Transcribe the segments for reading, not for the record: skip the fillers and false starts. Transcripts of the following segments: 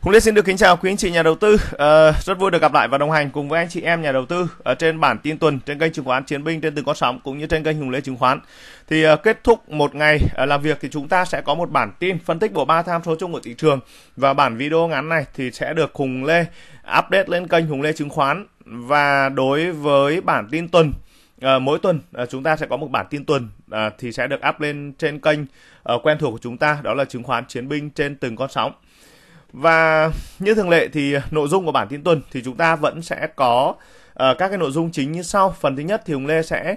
Hùng Lê xin được kính chào quý anh chị nhà đầu tư. Rất vui được gặp lại và đồng hành cùng với anh chị em nhà đầu tư ở trên bản tin tuần trên kênh chứng khoán Chiến binh trên từng con sóng cũng như trên kênh Hùng Lê chứng khoán. Thì kết thúc một ngày làm việc thì chúng ta sẽ có một bản tin phân tích bộ ba tham số chung của thị trường, và bản video ngắn này thì sẽ được Hùng Lê update lên kênh Hùng Lê chứng khoán. Và đối với bản tin tuần, mỗi tuần chúng ta sẽ có một bản tin tuần thì sẽ được up lên trên kênh quen thuộc của chúng ta, đó là chứng khoán Chiến binh trên từng con sóng. Và như thường lệ thì nội dung của bản tin tuần thì chúng ta vẫn sẽ có các cái nội dung chính như sau. Phần thứ nhất thì Hùng Lê sẽ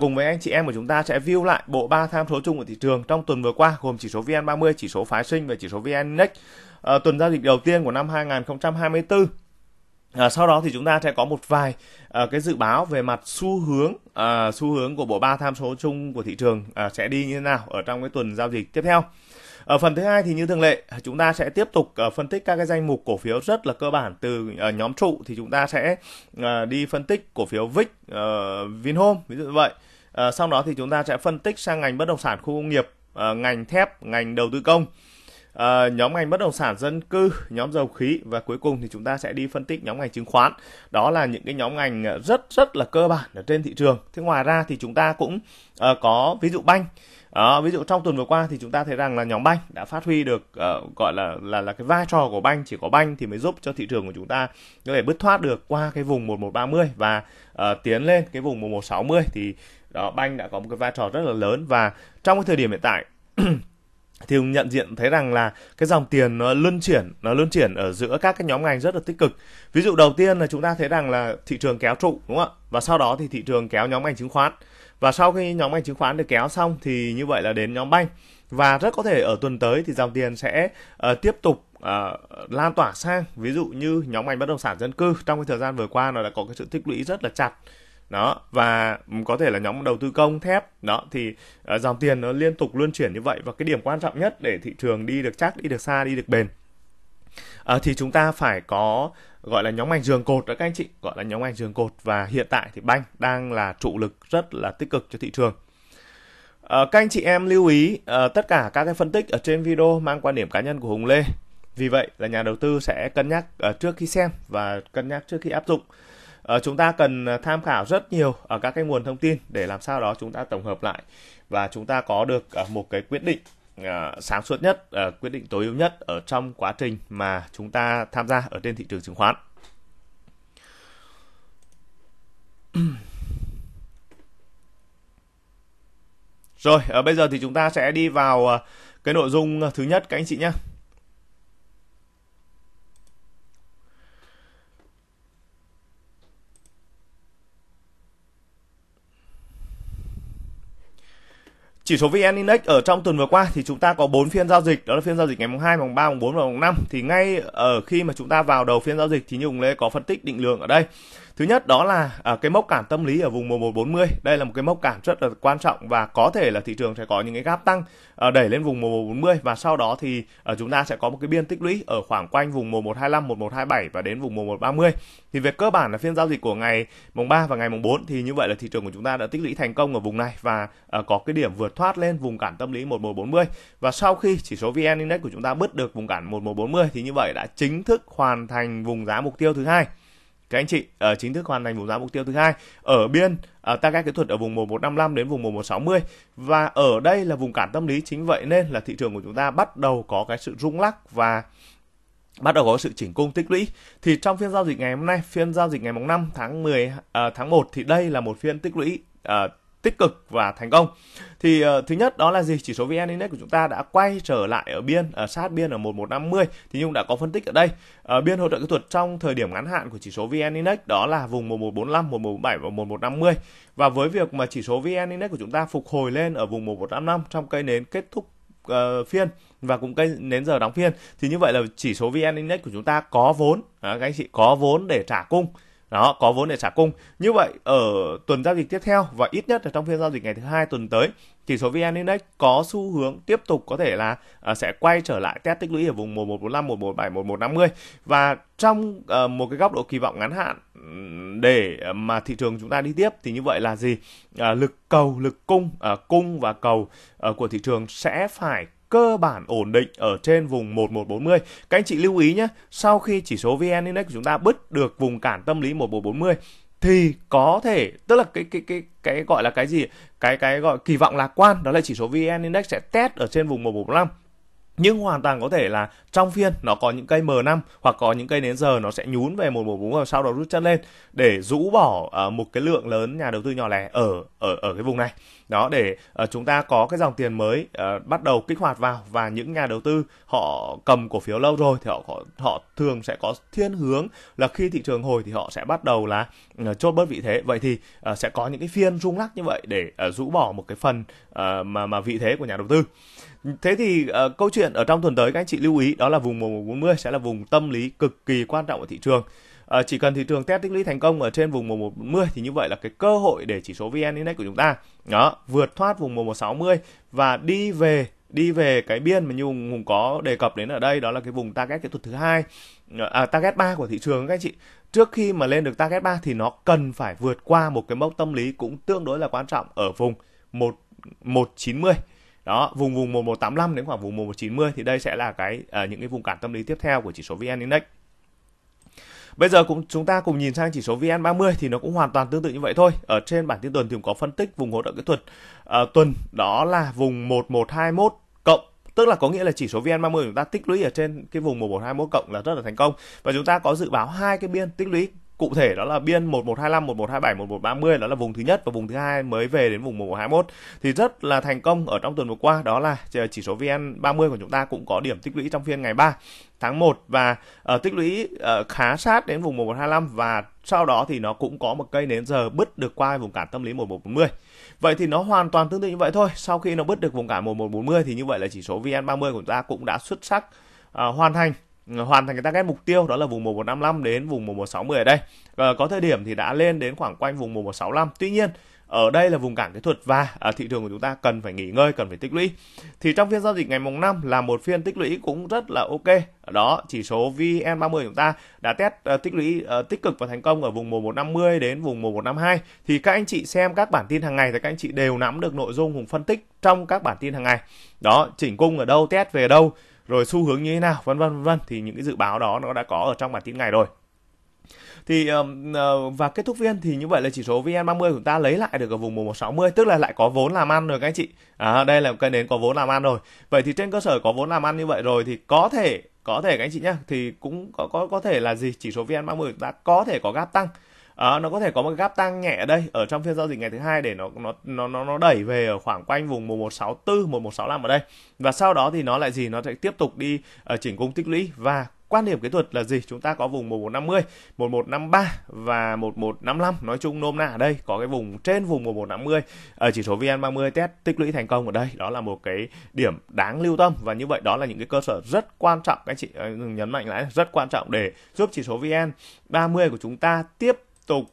cùng với anh chị em của chúng ta sẽ view lại bộ ba tham số chung của thị trường trong tuần vừa qua, gồm chỉ số VN30, chỉ số phái sinh và chỉ số VNIndex tuần giao dịch đầu tiên của năm 2024. Sau đó thì chúng ta sẽ có một vài cái dự báo về mặt xu hướng của bộ ba tham số chung của thị trường sẽ đi như thế nào ở trong cái tuần giao dịch tiếp theo. Ở phần thứ hai thì như thường lệ chúng ta sẽ tiếp tục phân tích các cái danh mục cổ phiếu rất là cơ bản từ nhóm trụ, thì chúng ta sẽ đi phân tích cổ phiếu Vich, Vinhome ví dụ như vậy. Sau đó thì chúng ta sẽ phân tích sang ngành bất động sản khu công nghiệp, ngành thép, ngành đầu tư công, nhóm ngành bất động sản dân cư, nhóm dầu khí, và cuối cùng thì chúng ta sẽ đi phân tích nhóm ngành chứng khoán. Đó là những cái nhóm ngành rất là cơ bản ở trên thị trường. Thế ngoài ra thì chúng ta cũng có ví dụ banh. Ví dụ trong tuần vừa qua thì chúng ta thấy rằng là nhóm banh đã phát huy được gọi là cái vai trò của banh, chỉ có banh thì mới giúp cho thị trường của chúng ta có thể bứt thoát được qua cái vùng 1130 và tiến lên cái vùng 1160. Thì đó, banh đã có một cái vai trò rất là lớn, và trong cái thời điểm hiện tại thì nhận diện thấy rằng là cái dòng tiền nó luân chuyển ở giữa các cái nhóm ngành rất là tích cực. Ví dụ đầu tiên là chúng ta thấy rằng là thị trường kéo trụ, đúng không ạ? Và sau đó thì thị trường kéo nhóm ngành chứng khoán. Và sau khi nhóm ngành chứng khoán được kéo xong thì như vậy là đến nhóm banh. Và rất có thể ở tuần tới thì dòng tiền sẽ tiếp tục lan tỏa sang ví dụ như nhóm ngành bất động sản dân cư. Trong cái thời gian vừa qua nó đã có cái sự tích lũy rất là chặt. Đó, và có thể là nhóm đầu tư công, thép. Đó thì dòng tiền nó liên tục luân chuyển như vậy, và cái điểm quan trọng nhất để thị trường đi được chắc, đi được xa, đi được bền thì chúng ta phải có gọi là nhóm ngành giường cột đó các anh chị, gọi là nhóm ngành giường cột, và hiện tại thì banh đang là trụ lực rất là tích cực cho thị trường. Các anh chị em lưu ý tất cả các cái phân tích ở trên video mang quan điểm cá nhân của Hùng Lê. Vì vậy là nhà đầu tư sẽ cân nhắc trước khi xem và cân nhắc trước khi áp dụng. Chúng ta cần tham khảo rất nhiều ở các cái nguồn thông tin để làm sao đó chúng ta tổng hợp lại và chúng ta có được một cái quyết định sáng suốt nhất, quyết định tối ưu nhất ở trong quá trình mà chúng ta tham gia ở trên thị trường chứng khoán. Rồi, bây giờ thì chúng ta sẽ đi vào cái nội dung thứ nhất các anh chị nhé. Chỉ số VN-Index ở trong tuần vừa qua thì chúng ta có 4 phiên giao dịch, đó là phiên giao dịch ngày mùng 2, mùng 3, mùng 4 và mùng 5. Thì ngay ở khi mà chúng ta vào đầu phiên giao dịch thì như Hùng Lê có phân tích định lượng ở đây. Thứ nhất đó là cái mốc cản tâm lý ở vùng 1140. Đây là một cái mốc cản rất là quan trọng, và có thể là thị trường sẽ có những cái gap tăng đẩy lên vùng 1140, và sau đó thì chúng ta sẽ có một cái biên tích lũy ở khoảng quanh vùng 1125, 1127 và đến vùng 1130. Thì về cơ bản là phiên giao dịch của ngày mùng 3 và ngày mùng 4 thì như vậy là thị trường của chúng ta đã tích lũy thành công ở vùng này và có cái điểm vượt thoát lên vùng cản tâm lý 1140. Và sau khi chỉ số VN Index của chúng ta bứt được vùng cản 1140 thì như vậy đã chính thức hoàn thành vùng giá mục tiêu thứ hai. Các anh chị chính thức hoàn thành vùng giá mục tiêu thứ hai ở biên target kỹ thuật ở vùng 1155 đến vùng 1160, và ở đây là vùng cản tâm lý, chính vậy nên là thị trường của chúng ta bắt đầu có cái sự rung lắc và bắt đầu có sự chỉnh cung tích lũy. Thì trong phiên giao dịch ngày hôm nay, phiên giao dịch ngày mùng 5 tháng 1 thì đây là một phiên tích lũy tích cực và thành công. Thì thứ nhất đó là gì? Chỉ số VN Index của chúng ta đã quay trở lại ở biên, sát biên ở 1150. Thì nhưng đã có phân tích ở đây. Biên hỗ trợ kỹ thuật trong thời điểm ngắn hạn của chỉ số VN Index đó là vùng 1145, 1147 và 1150. Và với việc mà chỉ số VN Index của chúng ta phục hồi lên ở vùng 1155 trong cây nến kết thúc phiên và cũng cây nến giờ đóng phiên, thì như vậy là chỉ số VN Index của chúng ta có vốn, các anh chị, có vốn để trả cung. Đó, có vốn để trả cung. Như vậy ở tuần giao dịch tiếp theo và ít nhất là trong phiên giao dịch ngày thứ hai tuần tới, chỉ số VN Index có xu hướng tiếp tục có thể là sẽ quay trở lại test tích lũy ở vùng 1145, 1147, 1150. Và trong một cái góc độ kỳ vọng ngắn hạn để mà thị trường chúng ta đi tiếp thì như vậy là gì? Lực cầu, lực cung và cầu của thị trường sẽ phải cơ bản ổn định ở trên vùng 1140. Các anh chị lưu ý nhé, sau khi chỉ số VN Index chúng ta bứt được vùng cản tâm lý 1140 thì có thể, tức là cái gọi là cái gì, cái gọi kỳ vọng lạc quan đó là chỉ số VN Index sẽ test ở trên vùng 1145. Nhưng hoàn toàn có thể là trong phiên nó có những cây M5 hoặc có những cây đến giờ nó sẽ nhún về 114 và sau đó rút chân lên để rũ bỏ một cái lượng lớn nhà đầu tư nhỏ lẻ ở cái vùng này. Đó, để chúng ta có cái dòng tiền mới bắt đầu kích hoạt vào, và những nhà đầu tư họ cầm cổ phiếu lâu rồi thì họ thường sẽ có thiên hướng là khi thị trường hồi thì họ sẽ bắt đầu là chốt bớt vị thế. Vậy thì sẽ có những cái phiên rung lắc như vậy để rũ bỏ một cái phần mà vị thế của nhà đầu tư. Thế thì câu chuyện ở trong tuần tới các anh chị lưu ý đó là vùng 1140 sẽ là vùng tâm lý cực kỳ quan trọng của thị trường. Chỉ cần thị trường test tích lũy thành công ở trên vùng 1140 thì như vậy là cái cơ hội để chỉ số VN Index của chúng ta đó vượt thoát vùng 1160 và đi về cái biên mà như Hùng có đề cập đến ở đây, đó là cái vùng target kỹ thuật thứ hai, target 3 của thị trường. Các anh chị, trước khi mà lên được target 3 thì nó cần phải vượt qua một cái mốc tâm lý cũng tương đối là quan trọng ở vùng 1190. Đó, vùng 1185 đến khoảng vùng 1190 thì đây sẽ là những cái vùng cản tâm lý tiếp theo của chỉ số VN Index. Bây giờ chúng ta cùng nhìn sang chỉ số VN30 thì nó cũng hoàn toàn tương tự như vậy thôi. Ở trên bản tin tuần thì cũng có phân tích vùng hỗ trợ kỹ thuật tuần, đó là vùng 1121 cộng, tức là có nghĩa là chỉ số VN30 chúng ta tích lũy ở trên cái vùng 1121 cộng là rất là thành công, và chúng ta có dự báo hai cái biên tích lũy cụ thể, đó là biên 1125, 1127, 1130, đó là vùng thứ nhất, và vùng thứ hai mới về đến vùng 1121 thì rất là thành công ở trong tuần vừa qua. Đó là chỉ số VN30 của chúng ta cũng có điểm tích lũy trong phiên ngày 3 tháng 1 và tích lũy khá sát đến vùng 1125, và sau đó thì nó cũng có một cây nến giờ bứt được qua vùng cản tâm lý 1140. Vậy thì nó hoàn toàn tương tự như vậy thôi. Sau khi nó bứt được vùng cản 1140 thì như vậy là chỉ số VN30 của chúng ta cũng đã xuất sắc hoàn thành cái target mục tiêu, đó là vùng 1155 đến vùng 1160 ở đây. Có thời điểm thì đã lên đến khoảng quanh vùng 1165. Tuy nhiên, ở đây là vùng cản kỹ thuật và thị trường của chúng ta cần phải nghỉ ngơi, cần phải tích lũy. Thì trong phiên giao dịch ngày mùng 5 là một phiên tích lũy cũng rất là ok. Đó, chỉ số VN30 của chúng ta đã test tích lũy tích cực và thành công ở vùng 1150 đến vùng 1152. Thì các anh chị xem các bản tin hàng ngày thì các anh chị đều nắm được nội dung Hùng phân tích trong các bản tin hàng ngày. Đó, chỉnh cung ở đâu, test về đâu, rồi xu hướng như thế nào, vân vân, thì những cái dự báo đó nó đã có ở trong bản tin ngày rồi. Thì và kết thúc phiên thì như vậy là chỉ số VN30 của chúng ta lấy lại được ở vùng 1160, tức là lại có vốn làm ăn rồi các anh chị. Đây là cây nến có vốn làm ăn rồi. Vậy thì trên cơ sở có vốn làm ăn như vậy rồi thì có thể các anh chị nhá, thì cũng có thể là gì, chỉ số VN30 của chúng ta có thể có gap tăng. Nó có thể có một gap tăng nhẹ ở đây ở trong phiên giao dịch ngày thứ hai để nó đẩy về ở khoảng quanh vùng 1164, 1165 ở đây, và sau đó thì nó lại gì, nó sẽ tiếp tục đi chỉnh cung tích lũy. Và quan điểm kỹ thuật là gì, chúng ta có vùng 1150, 1153 và 1155. Nói chung nôm na ở đây có cái vùng trên vùng 1150 ở chỉ số VN30 test tích lũy thành công ở đây, đó là một cái điểm đáng lưu tâm. Và như vậy đó là những cái cơ sở rất quan trọng, các anh chị nhấn mạnh lại, rất quan trọng để giúp chỉ số VN30 của chúng ta tiếp tục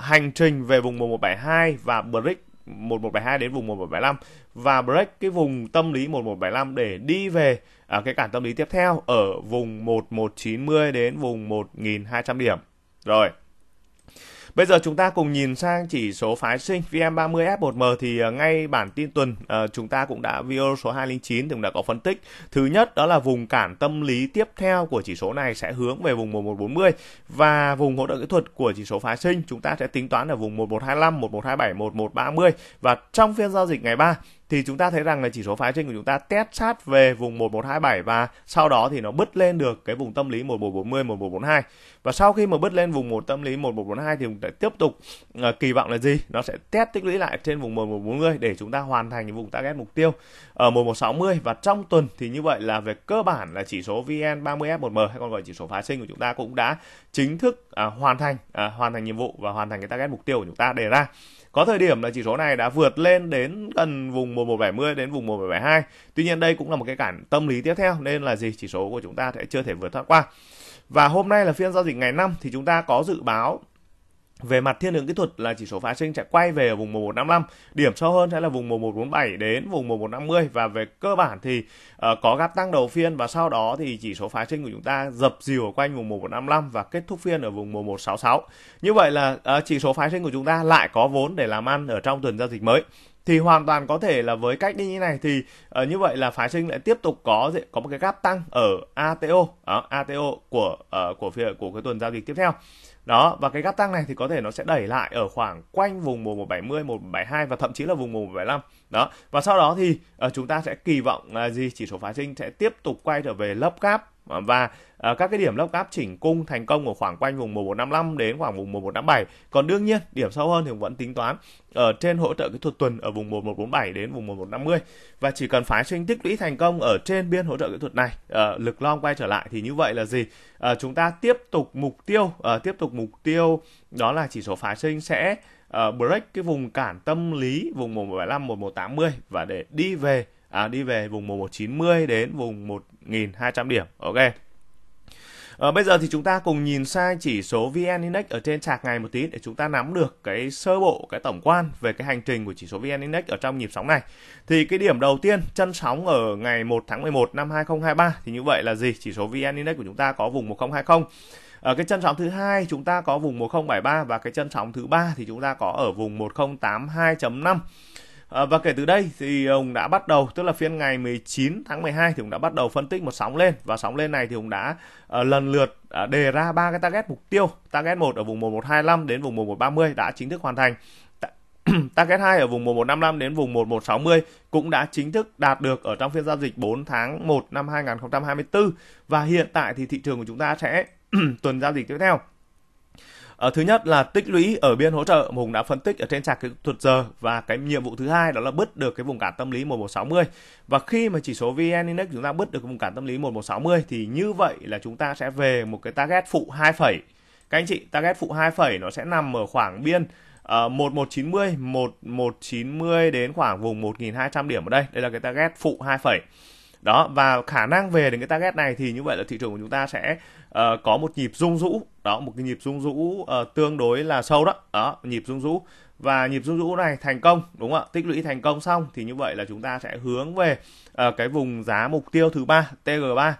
hành trình về vùng 1172 và break 1172 đến vùng 1175 và break cái vùng tâm lý 1175 để đi về cái cản tâm lý tiếp theo ở vùng 1190 đến vùng 1200 điểm. Rồi. Bây giờ chúng ta cùng nhìn sang chỉ số phái sinh VN30F1M thì ngay bản tin tuần chúng ta cũng đã video số 209 thì cũng đã có phân tích. Thứ nhất đó là vùng cản tâm lý tiếp theo của chỉ số này sẽ hướng về vùng 1140 và vùng hỗ trợ kỹ thuật của chỉ số phái sinh chúng ta sẽ tính toán ở vùng 1125, 1127, 1130. Và trong phiên giao dịch ngày 3 thì chúng ta thấy rằng là chỉ số phái sinh của chúng ta test sát về vùng 1127 và sau đó thì nó bứt lên được cái vùng tâm lý 1140, 1142. Và sau khi mà bứt lên vùng tâm lý 1142 thì chúng ta tiếp tục kỳ vọng là gì? Nó sẽ test tích lũy lại trên vùng 1140 để chúng ta hoàn thành cái vùng target mục tiêu ở 1160. Và trong tuần thì như vậy là về cơ bản là chỉ số VN30F1M hay còn gọi chỉ số phái sinh của chúng ta cũng đã chính thức hoàn thành nhiệm vụ và hoàn thành cái target mục tiêu của chúng ta đề ra. Có thời điểm là chỉ số này đã vượt lên đến gần vùng 1170 đến vùng 1172. Tuy nhiên đây cũng là một cái cản tâm lý tiếp theo nên là gì? Chỉ số của chúng ta sẽ chưa thể vượt thoát qua. Và hôm nay là phiên giao dịch ngày 5 thì chúng ta có dự báo về mặt thiên hướng kỹ thuật là chỉ số phái sinh sẽ quay về ở vùng 1155, điểm sâu hơn sẽ là vùng 1147 đến vùng 1150. Và về cơ bản thì có gap tăng đầu phiên và sau đó thì chỉ số phái sinh của chúng ta dập dìu ở quanh vùng 1155 và kết thúc phiên ở vùng 1166. Như vậy là chỉ số phái sinh của chúng ta lại có vốn để làm ăn ở trong tuần giao dịch mới. thì hoàn toàn có thể là với cách đi như này thì như vậy là phái sinh lại tiếp tục có một cái gap tăng ở ATO, ATO của cái tuần giao dịch tiếp theo. Đó, và cái gap tăng này thì có thể nó sẽ đẩy lại ở khoảng quanh vùng 1170, 1172 và thậm chí là vùng 1175. Đó, và sau đó thì chúng ta sẽ kỳ vọng là gì? Chỉ số phái sinh sẽ tiếp tục quay trở về lấp gap và các cái điểm lấp gáp chỉnh cung thành công ở khoảng quanh vùng 1155 đến khoảng vùng 1157. Còn đương nhiên điểm sâu hơn thì vẫn tính toán ở trên hỗ trợ kỹ thuật tuần ở vùng 1147 đến vùng 1150, và chỉ cần phái sinh tích lũy thành công ở trên biên hỗ trợ kỹ thuật này, lực long quay trở lại thì như vậy là gì? Chúng ta tiếp tục mục tiêu đó là chỉ số phái sinh sẽ break cái vùng cản tâm lý vùng 1175 1180 và để đi về vùng 1190 đến vùng 1200 điểm. Ok. Bây giờ thì chúng ta cùng nhìn sang chỉ số VN Index ở trên chart ngày một tí để chúng ta nắm được cái sơ bộ, cái tổng quan về cái hành trình của chỉ số VN Index ở trong nhịp sóng này. Thì cái điểm đầu tiên chân sóng ở ngày 1 tháng 11 năm 2023 thì như vậy là gì? Chỉ số VN Index của chúng ta có vùng 1020. Ở cái chân sóng thứ hai chúng ta có vùng 1073 và cái chân sóng thứ ba thì chúng ta có ở vùng 1082.5. Và kể từ đây thì Hùng đã bắt đầu, tức là phiên ngày 19 tháng 12 thì Hùng đã bắt đầu phân tích một sóng lên, và sóng lên này thì Hùng đã lần lượt đề ra ba cái target mục tiêu. Target 1 ở vùng 1125 đến vùng 1130 đã chính thức hoàn thành. Target 2 ở vùng 1155 đến vùng 1160 cũng đã chính thức đạt được ở trong phiên giao dịch 4 tháng 1 năm 2024. Và hiện tại thì thị trường của chúng ta sẽ tuần giao dịch tiếp theo. Thứ nhất là tích lũy ở biên hỗ trợ, Hùng đã phân tích ở trên chart kỹ thuật giờ, và cái nhiệm vụ thứ hai đó là bứt được cái vùng cản tâm lý 1160. Và khi mà chỉ số VN Index chúng ta bứt được cái vùng cản tâm lý 1160 thì như vậy là chúng ta sẽ về một cái target phụ 2 phẩy. Các anh chị, target phụ 2 phẩy nó sẽ nằm ở khoảng biên 1190 đến khoảng vùng 1200 điểm ở đây. Đây là cái target phụ 2 phẩy. Đó, và khả năng về đến cái target này thì như vậy là thị trường của chúng ta sẽ có một nhịp rung rũ. Đó, một cái nhịp rung rũ tương đối là sâu đó. Đó, nhịp rung rũ. Và nhịp rung rũ này thành công, đúng không ạ? Tích lũy thành công xong thì như vậy là chúng ta sẽ hướng về cái vùng giá mục tiêu thứ 3, TG3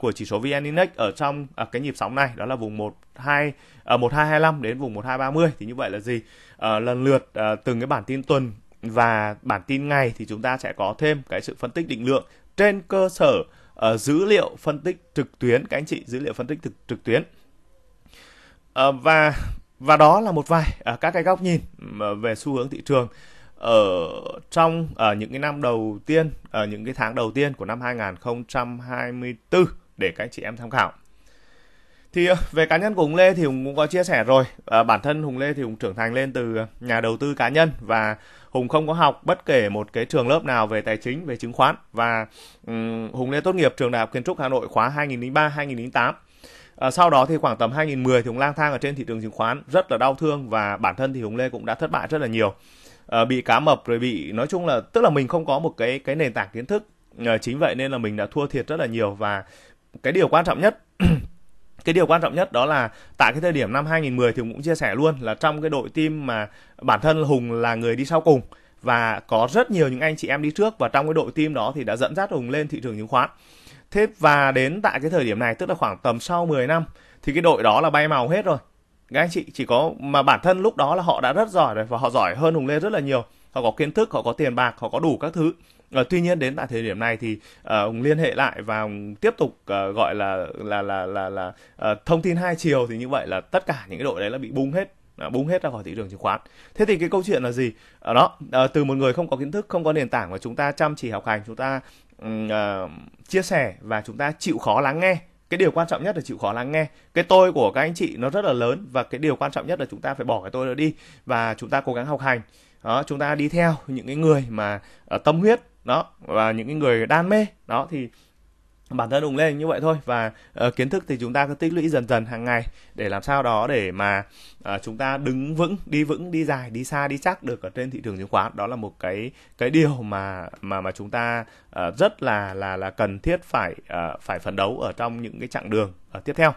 của chỉ số VN Index ở trong cái nhịp sóng này, đó là vùng 1225 đến vùng 1230. Thì như vậy là gì? Lần lượt từng cái bản tin tuần và bản tin ngày thì chúng ta sẽ có thêm cái sự phân tích định lượng trên cơ sở dữ liệu phân tích trực tuyến, các anh chị, dữ liệu phân tích trực tuyến. Và đó là một vài các cái góc nhìn về xu hướng thị trường ở trong những cái năm đầu tiên, những cái tháng đầu tiên của năm 2024 để các anh chị em tham khảo. Thì về cá nhân của Hùng Lê thì Hùng cũng có chia sẻ rồi. Bản thân Hùng Lê thì Hùng trưởng thành lên từ nhà đầu tư cá nhân, và Hùng không có học bất kể một cái trường lớp nào về tài chính, về chứng khoán. Và Hùng Lê tốt nghiệp trường Đại học Kiến trúc Hà Nội khóa 2003-2008. Sau đó thì khoảng tầm 2010 thì Hùng lang thang ở trên thị trường chứng khoán rất là đau thương, và bản thân thì Hùng Lê cũng đã thất bại rất là nhiều. Bị cá mập rồi bị, nói chung là tức là mình không có một cái nền tảng kiến thức. Chính vậy nên là mình đã thua thiệt rất là nhiều, và cái điều quan trọng nhất Cái điều quan trọng nhất đó là tại cái thời điểm năm 2010 thì Hùng cũng chia sẻ luôn là trong cái đội team mà bản thân Hùng là người đi sau cùng, và có rất nhiều những anh chị em đi trước, và trong cái đội team đó thì đã dẫn dắt Hùng lên thị trường chứng khoán. Thế và đến tại cái thời điểm này, tức là khoảng tầm sau 10 năm thì cái đội đó là bay màu hết rồi. Các anh chị chỉ có, mà bản thân lúc đó là họ đã rất giỏi rồi, và họ giỏi hơn Hùng Lê rất là nhiều. Họ có kiến thức, họ có tiền bạc, họ có đủ các thứ. Tuy nhiên đến tại thời điểm này thì Hùng liên hệ lại và tiếp tục gọi là thông tin hai chiều, thì như vậy là tất cả những cái đội đấy là bị bung hết ra khỏi thị trường chứng khoán. Thế thì cái câu chuyện là gì? Đó, từ một người không có kiến thức, không có nền tảng, và chúng ta chăm chỉ học hành, chúng ta chia sẻ và chúng ta chịu khó lắng nghe. Cái điều quan trọng nhất là chịu khó lắng nghe. Cái tôi của các anh chị nó rất là lớn, và cái điều quan trọng nhất là chúng ta phải bỏ cái tôi đó đi và chúng ta cố gắng học hành. Đó, chúng ta đi theo những cái người mà tâm huyết đó và những cái người đam mê đó, thì bản thân Hùng Lê như vậy thôi. Và kiến thức thì chúng ta cứ tích lũy dần dần hàng ngày để làm sao đó để mà chúng ta đứng vững, đi dài, đi xa, đi chắc được ở trên thị trường chứng khoán. Đó là một cái điều mà chúng ta rất là cần thiết phải phấn đấu ở trong những cái chặng đường tiếp theo.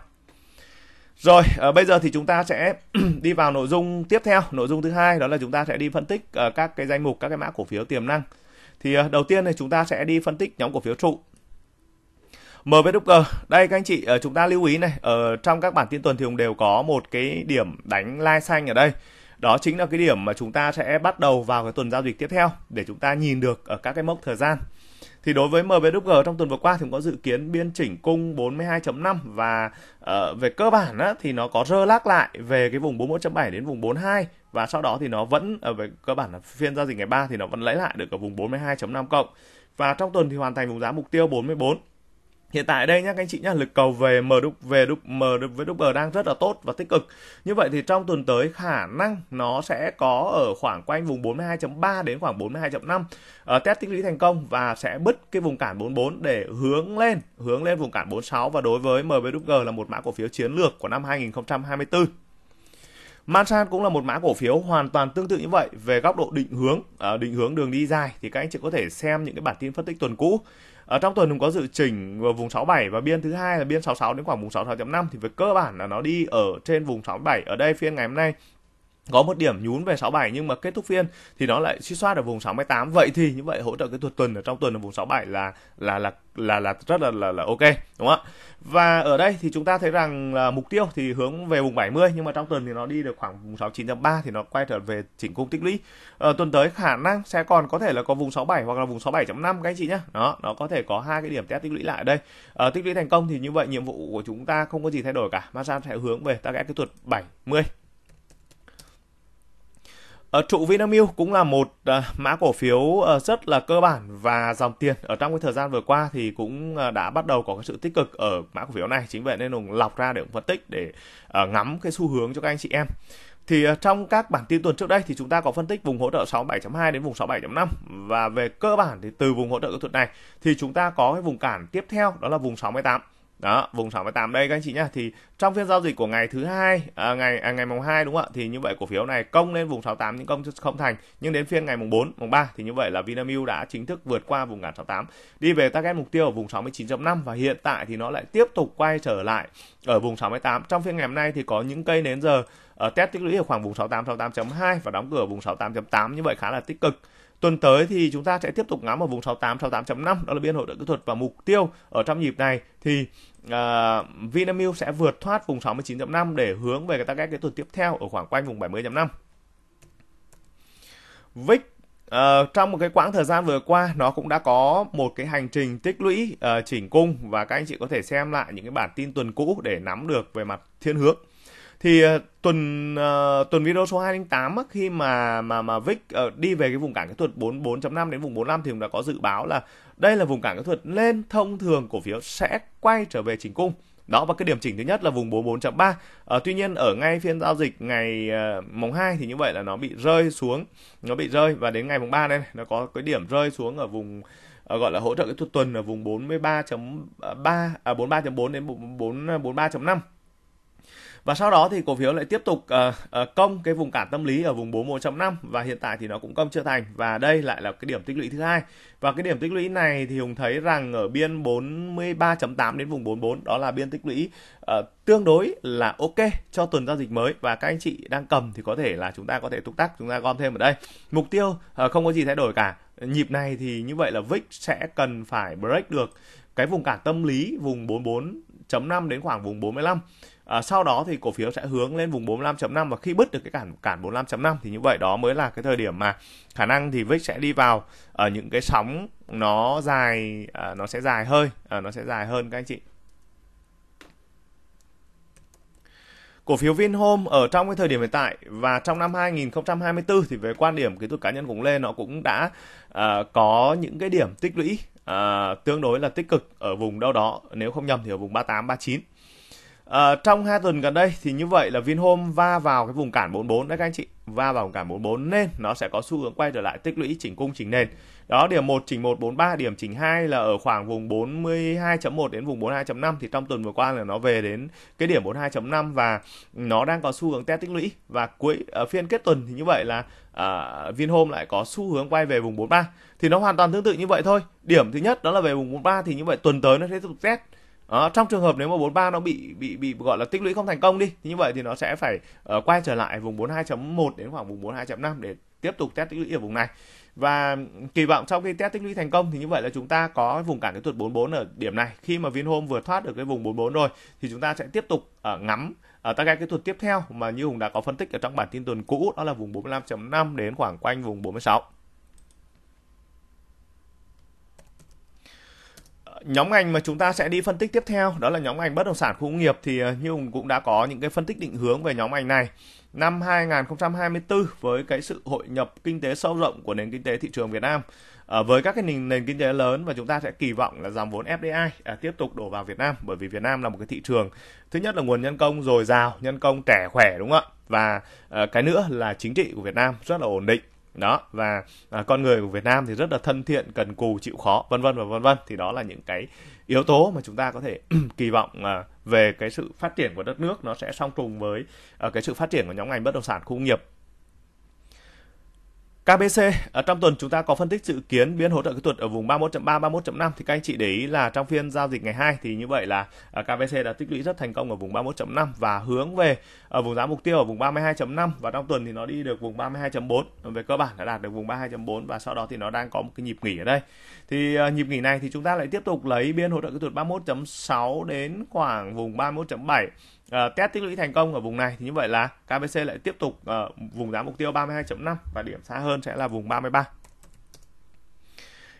Rồi, bây giờ thì chúng ta sẽ đi vào nội dung tiếp theo. Nội dung thứ hai đó là chúng ta sẽ đi phân tích các cái danh mục, các cái mã cổ phiếu tiềm năng. Thì đầu tiên thì chúng ta sẽ đi phân tích nhóm cổ phiếu trụ. MBDG, đây các anh chị, chúng ta lưu ý này, ở trong các bản tin tuần thì Hùng đều có một cái điểm đánh line xanh ở đây. Đó chính là cái điểm mà chúng ta sẽ bắt đầu vào cái tuần giao dịch tiếp theo để chúng ta nhìn được ở các cái mốc thời gian. Thì đối với MBDG trong tuần vừa qua thì cũng có dự kiến biên chỉnh cung 42.5 và về cơ bản á, thì nó có rơ lác lại về cái vùng 41.7 đến vùng 42 và sau đó thì nó vẫn về cơ bản là phiên giao dịch ngày 3 thì nó vẫn lấy lại được ở vùng 42.5 cộng. Và trong tuần thì hoàn thành vùng giá mục tiêu 44. Hiện tại đây nhé các anh chị nhé, lực cầu về MWG đang rất là tốt và tích cực. Như vậy thì trong tuần tới khả năng nó sẽ có ở khoảng quanh vùng 42.3 đến khoảng 42.5 test tích lũy thành công và sẽ bứt cái vùng cản 44 để hướng lên vùng cản 46, và đối với MWG là một mã cổ phiếu chiến lược của năm 2024. Masan cũng là một mã cổ phiếu hoàn toàn tương tự như vậy về góc độ định hướng đường đi dài thì các anh chị có thể xem những cái bản tin phân tích tuần cũ. Ở trong tuần cũng có dự chỉnh vùng 67 và biên thứ hai là biên 66 đến khoảng vùng 66.5, thì về cơ bản là nó đi ở trên vùng 67. Ở đây phiên ngày hôm nay có một điểm nhún về 67 nhưng mà kết thúc phiên thì nó lại suy soát ở vùng 68. Vậy thì như vậy hỗ trợ cái tuần ở trong tuần ở vùng 67 là rất là ok, đúng không ạ? Và ở đây thì chúng ta thấy rằng là mục tiêu thì hướng về vùng 70 nhưng mà trong tuần thì nó đi được khoảng vùng 69.3 thì nó quay trở về chỉnh cung tích lũy. Tuần tới khả năng sẽ còn có thể là có vùng 67 hoặc là vùng 67.5 các anh chị nhé. Đó, nó có thể có hai cái điểm test tích lũy lại ở đây. Tích lũy thành công thì như vậy nhiệm vụ của chúng ta không có gì thay đổi cả. Masan sẽ hướng về target cái tuần 70. Trụ Vinamilk cũng là một mã cổ phiếu rất là cơ bản và dòng tiền ở trong cái thời gian vừa qua thì cũng đã bắt đầu có cái sự tích cực ở mã cổ phiếu này. Chính vậy nên Hùng lọc ra để phân tích để ngắm cái xu hướng cho các anh chị em. Thì trong các bản tin tuần trước đây thì chúng ta có phân tích vùng hỗ trợ 67.2 đến vùng 67.5, và về cơ bản thì từ vùng hỗ trợ kỹ thuật này thì chúng ta có cái vùng cản tiếp theo đó là vùng 68. Đó, vùng 68 đây các anh chị nhá. Thì trong phiên giao dịch của ngày thứ hai ngày mùng 2 đúng không ạ? Thì như vậy cổ phiếu này công lên vùng 68 nhưng công không thành, nhưng đến phiên ngày mùng 4, mùng 3 thì như vậy là Vinamilk đã chính thức vượt qua vùng cản 68, đi về target mục tiêu ở vùng 69.5, và hiện tại thì nó lại tiếp tục quay trở lại ở vùng 68. Trong phiên ngày hôm nay thì có những cây nến giờ ở test tích lũy ở khoảng vùng 68.2 và đóng cửa ở vùng 68.8, như vậy khá là tích cực. Tuần tới thì chúng ta sẽ tiếp tục ngắm ở vùng 68.5, đó là biên hỗ trợ kỹ thuật, và mục tiêu ở trong nhịp này thì Vinamilk sẽ vượt thoát vùng 69.5 để hướng về cái target kỹ thuật tiếp theo ở khoảng quanh vùng 70.5. Vich trong một cái quãng thời gian vừa qua nó cũng đã có một cái hành trình tích lũy chỉnh cung, và các anh chị có thể xem lại những cái bản tin tuần cũ để nắm được về mặt thiên hướng. Thì tuần video số 208 khi mà Vich đi về cái vùng cản kỹ thuật 44.5 đến vùng 45 thì cũng đã có dự báo là đây là vùng cản kỹ thuật lên, thông thường cổ phiếu sẽ quay trở về chỉnh cung. Đó, và cái điểm chỉnh thứ nhất là vùng 44.3. Tuy nhiên ở ngay phiên giao dịch ngày mùng 2 thì như vậy là nó bị rơi xuống, và đến ngày mùng 3 đây này, nó có cái điểm rơi xuống ở vùng gọi là hỗ trợ kỹ thuật tuần ở vùng 43.4 đến 43.5. Và sau đó thì cổ phiếu lại tiếp tục công cái vùng cản tâm lý ở vùng 41.5, và hiện tại thì nó cũng công chưa thành, và đây lại là cái điểm tích lũy thứ hai. Và cái điểm tích lũy này thì Hùng thấy rằng ở biên 43.8 đến vùng 44, đó là biên tích lũy tương đối là ok cho tuần giao dịch mới, và các anh chị đang cầm thì có thể là chúng ta có thể túc tắc chúng ta gom thêm ở đây. Mục tiêu không có gì thay đổi cả. Nhịp này thì như vậy là Vich sẽ cần phải break được cái vùng cản tâm lý vùng 44.5 đến khoảng vùng 45. Sau đó thì cổ phiếu sẽ hướng lên vùng 45.5, và khi bứt được cái cản 45.5 thì như vậy đó mới là cái thời điểm mà khả năng thì Vich sẽ đi vào ở những cái sóng nó dài, nó sẽ dài hơn các anh chị. Cổ phiếu Vinhome ở trong cái thời điểm hiện tại và trong năm 2024 thì về quan điểm kỹ thuật cá nhân của Hùng Lê, nó cũng đã có những cái điểm tích lũy tương đối là tích cực ở vùng đâu đó, nếu không nhầm thì ở vùng 38-39. Trong 2 tuần gần đây thì như vậy là Vinhome va vào cái vùng cản 44 đấy các anh chị, va vào vùng cản 44 nên nó sẽ có xu hướng quay trở lại tích lũy chỉnh cung chỉnh nền. Đó, điểm 1 chỉnh 143, điểm chỉnh 2 là ở khoảng vùng 42.1 đến vùng 42.5, thì trong tuần vừa qua là nó về đến cái điểm 42.5 và nó đang có xu hướng test tích lũy, và cuối phiên kết tuần thì như vậy là Vinhome lại có xu hướng quay về vùng 43. Thì nó hoàn toàn tương tự như vậy thôi. Điểm thứ nhất đó là về vùng 43 thì như vậy tuần tới nó sẽ tiếp tục test. Trong trường hợp nếu mà 43 nó bị gọi là tích lũy không thành công đi thì như vậy thì nó sẽ phải quay trở lại vùng 42.1 đến khoảng vùng 42.5 để tiếp tục test tích lũy ở vùng này. Và kỳ vọng sau khi test tích lũy thành công thì như vậy là chúng ta có vùng cản kỹ thuật 44 ở điểm này. Khi mà Vinhome vừa thoát được cái vùng 44 rồi thì chúng ta sẽ tiếp tục ngắm ở các cái kỹ thuật tiếp theo mà như Hùng đã có phân tích ở trong bản tin tuần cũ, đó là vùng 45.5 đến khoảng quanh vùng 46. Nhóm ngành mà chúng ta sẽ đi phân tích tiếp theo đó là nhóm ngành bất động sản khu công nghiệp, thì như Hùng cũng đã có những cái phân tích định hướng về nhóm ngành này. Năm 2024 với cái sự hội nhập kinh tế sâu rộng của nền kinh tế thị trường Việt Nam với các cái nền kinh tế lớn, và chúng ta sẽ kỳ vọng là dòng vốn FDI tiếp tục đổ vào Việt Nam, bởi vì Việt Nam là một cái thị trường thứ nhất là nguồn nhân công dồi dào, nhân công trẻ khỏe, đúng không ạ? Và cái nữa là chính trị của Việt Nam rất là ổn định. Đó, và con người của Việt Nam thì rất là thân thiện, cần cù, chịu khó, vân vân và vân vân. Thì đó là những cái yếu tố mà chúng ta có thể kỳ vọng về cái sự phát triển của đất nước, nó sẽ song trùng với cái sự phát triển của nhóm ngành bất động sản khu công nghiệp. KBC ở trong tuần chúng ta có phân tích dự kiến biên hỗ trợ kỹ thuật ở vùng 31.3, 31.5, thì các anh chị để ý là trong phiên giao dịch ngày 2 thì như vậy là KBC đã tích lũy rất thành công ở vùng 31.5 và hướng về ở vùng giá mục tiêu ở vùng 32.5, và trong tuần thì nó đi được vùng 32.4, về cơ bản đã đạt được vùng 32.4 và sau đó thì nó đang có một cái nhịp nghỉ ở đây. Thì nhịp nghỉ này thì chúng ta lại tiếp tục lấy biên hỗ trợ kỹ thuật 31.6 đến khoảng vùng 31.7. Test tích lũy thành công ở vùng này thì như vậy là KBC lại tiếp tục vùng giá mục tiêu 32.5 và điểm xa hơn sẽ là vùng 33.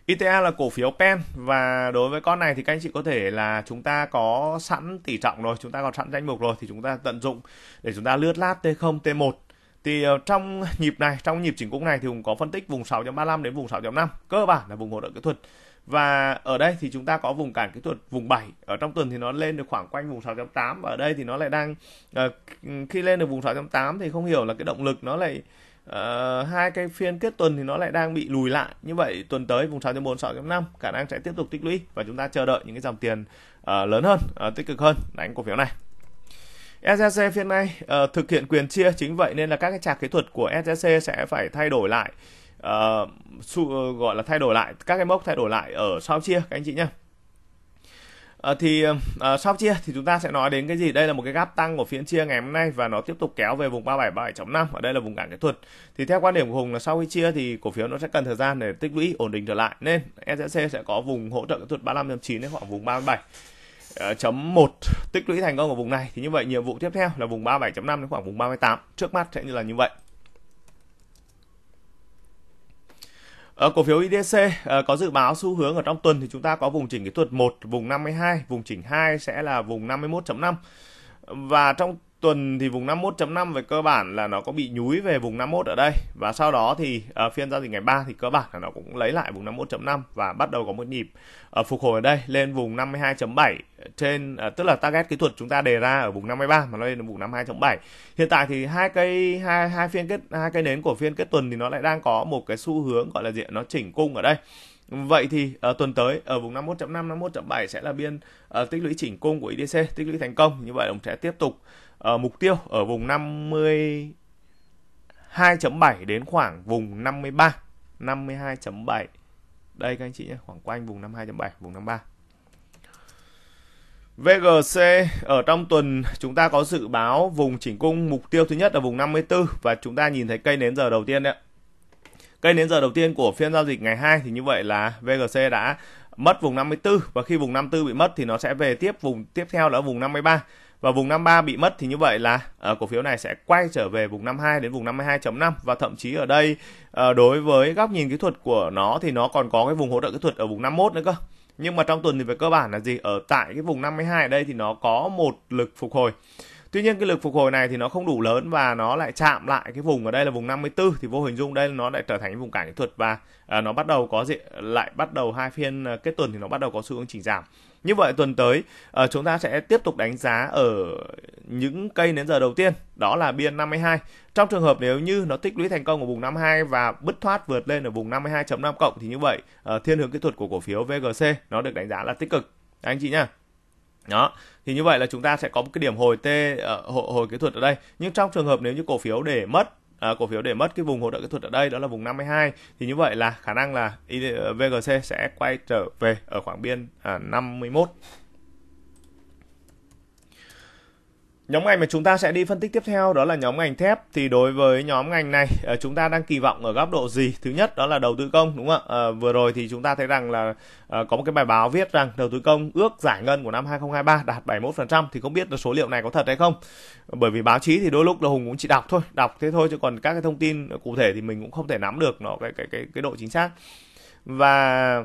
ITA là cổ phiếu pen, và đối với con này thì các anh chị có thể là chúng ta có sẵn tỷ trọng rồi, chúng ta có sẵn danh mục rồi thì chúng ta tận dụng để chúng ta lướt lát T0, T1. Thì trong nhịp này, trong nhịp chỉnh cung này thì cũng có phân tích vùng 6.35 đến vùng 6.5, cơ bản là vùng hỗ trợ kỹ thuật. Và ở đây thì chúng ta có vùng cản kỹ thuật vùng 7, ở trong tuần thì nó lên được khoảng quanh vùng 6.8, và ở đây thì nó lại đang khi lên được vùng 6.8 thì không hiểu là cái động lực nó lại hai cái phiên kết tuần thì nó lại đang bị lùi lại. Như vậy tuần tới vùng 6.4, 6.5 khả năng sẽ tiếp tục tích lũy và chúng ta chờ đợi những cái dòng tiền lớn hơn, tích cực hơn đánh cổ phiếu này. SJC phiên nay thực hiện quyền chia, chính vậy nên là các cái chạc kỹ thuật của SJC sẽ phải thay đổi lại, gọi là thay đổi lại các cái mốc thay đổi lại ở sau chia các anh chị nhé. Sau chia thì chúng ta sẽ nói đến cái gì? Đây là một cái gap tăng của phiên chia ngày hôm nay và nó tiếp tục kéo về vùng 37, 37.5, ở đây là vùng cản kỹ thuật. Thì theo quan điểm của Hùng là sau khi chia thì cổ phiếu nó sẽ cần thời gian để tích lũy ổn định trở lại, nên SJC sẽ có vùng hỗ trợ kỹ thuật 35.9 đến khoảng vùng 37.1 tích lũy thành công ở vùng này. Thì như vậy nhiệm vụ tiếp theo là vùng 37.5 đến khoảng vùng 38, trước mắt sẽ như là như vậy. Ở cổ phiếu IDC có dự báo xu hướng ở trong tuần thì chúng ta có vùng chỉnh kỹ thuật 1, vùng 52, vùng chỉnh 2 sẽ là vùng 51.5. Và trong tuần thì vùng 51.5 về cơ bản là nó có bị nhúi về vùng 51 ở đây. Và sau đó thì phiên giao dịch ngày 3 thì cơ bản là nó cũng lấy lại vùng 51.5 và bắt đầu có một nhịp phục hồi ở đây lên vùng 52.7 trên, tức là target kỹ thuật chúng ta đề ra ở vùng 53 mà nó lên đến vùng 52.7. Hiện tại thì hai cây nến của phiên kết tuần thì nó lại đang có một cái xu hướng gọi là gì, nó chỉnh cung ở đây. Vậy thì tuần tới ở vùng 51.5, 51.7 sẽ là biên tích lũy chỉnh cung của IDC, tích lũy thành công. Như vậy ông sẽ tiếp tục mục tiêu ở vùng 52.7 đến khoảng vùng 53, 52.7. Đây các anh chị nhé, khoảng quanh vùng 52.7, vùng 53. VGC ở trong tuần chúng ta có dự báo vùng chỉnh cung mục tiêu thứ nhất là vùng 54 và chúng ta nhìn thấy cây nến giờ đầu tiên đấy. Cây nến giờ đầu tiên của phiên giao dịch ngày 2 thì như vậy là VGC đã mất vùng 54, và khi vùng 54 bị mất thì nó sẽ về tiếp vùng tiếp theo là vùng 53. Và vùng 53 bị mất thì như vậy là cổ phiếu này sẽ quay trở về vùng 52 đến vùng 52.5, và thậm chí ở đây đối với góc nhìn kỹ thuật của nó thì nó còn có cái vùng hỗ trợ kỹ thuật ở vùng 51 nữa cơ. Nhưng mà trong tuần thì về cơ bản là gì? Ở tại cái vùng 52 ở đây thì nó có một lực phục hồi. Tuy nhiên cái lực phục hồi này thì nó không đủ lớn và nó lại chạm lại cái vùng ở đây là vùng 54, thì vô hình dung đây nó lại trở thành cái vùng cản kỹ thuật và nó bắt đầu có gì lại bắt đầu hai phiên kết tuần thì nó bắt đầu có xu hướng chỉnh giảm. Như vậy tuần tới chúng ta sẽ tiếp tục đánh giá ở những cây nến giờ đầu tiên, đó là biên 52. Trong trường hợp nếu như nó tích lũy thành công ở vùng 52 và bứt thoát vượt lên ở vùng 52.5 cộng thì như vậy thiên hướng kỹ thuật của cổ phiếu VGC nó được đánh giá là tích cực. Đấy, anh chị nhá. Đó, thì như vậy là chúng ta sẽ có một cái điểm hồi hồi kỹ thuật ở đây. Nhưng trong trường hợp nếu như cổ phiếu để mất cái vùng hỗ trợ kỹ thuật ở đây, đó là vùng 52, thì như vậy là khả năng là VGC sẽ quay trở về ở khoảng biên 51. Nhóm ngành mà chúng ta sẽ đi phân tích tiếp theo đó là nhóm ngành thép. Thì đối với nhóm ngành này chúng ta đang kỳ vọng ở góc độ gì? Thứ nhất đó là đầu tư công, đúng không ạ? Vừa rồi thì chúng ta thấy rằng là có một cái bài báo viết rằng đầu tư công ước giải ngân của năm 2023 đạt 71%, thì không biết là số liệu này có thật hay không. Bởi vì báo chí thì đôi lúc là Hùng cũng chỉ đọc thôi, đọc thế thôi, chứ còn các cái thông tin cụ thể thì mình cũng không thể nắm được nó cái độ chính xác. Và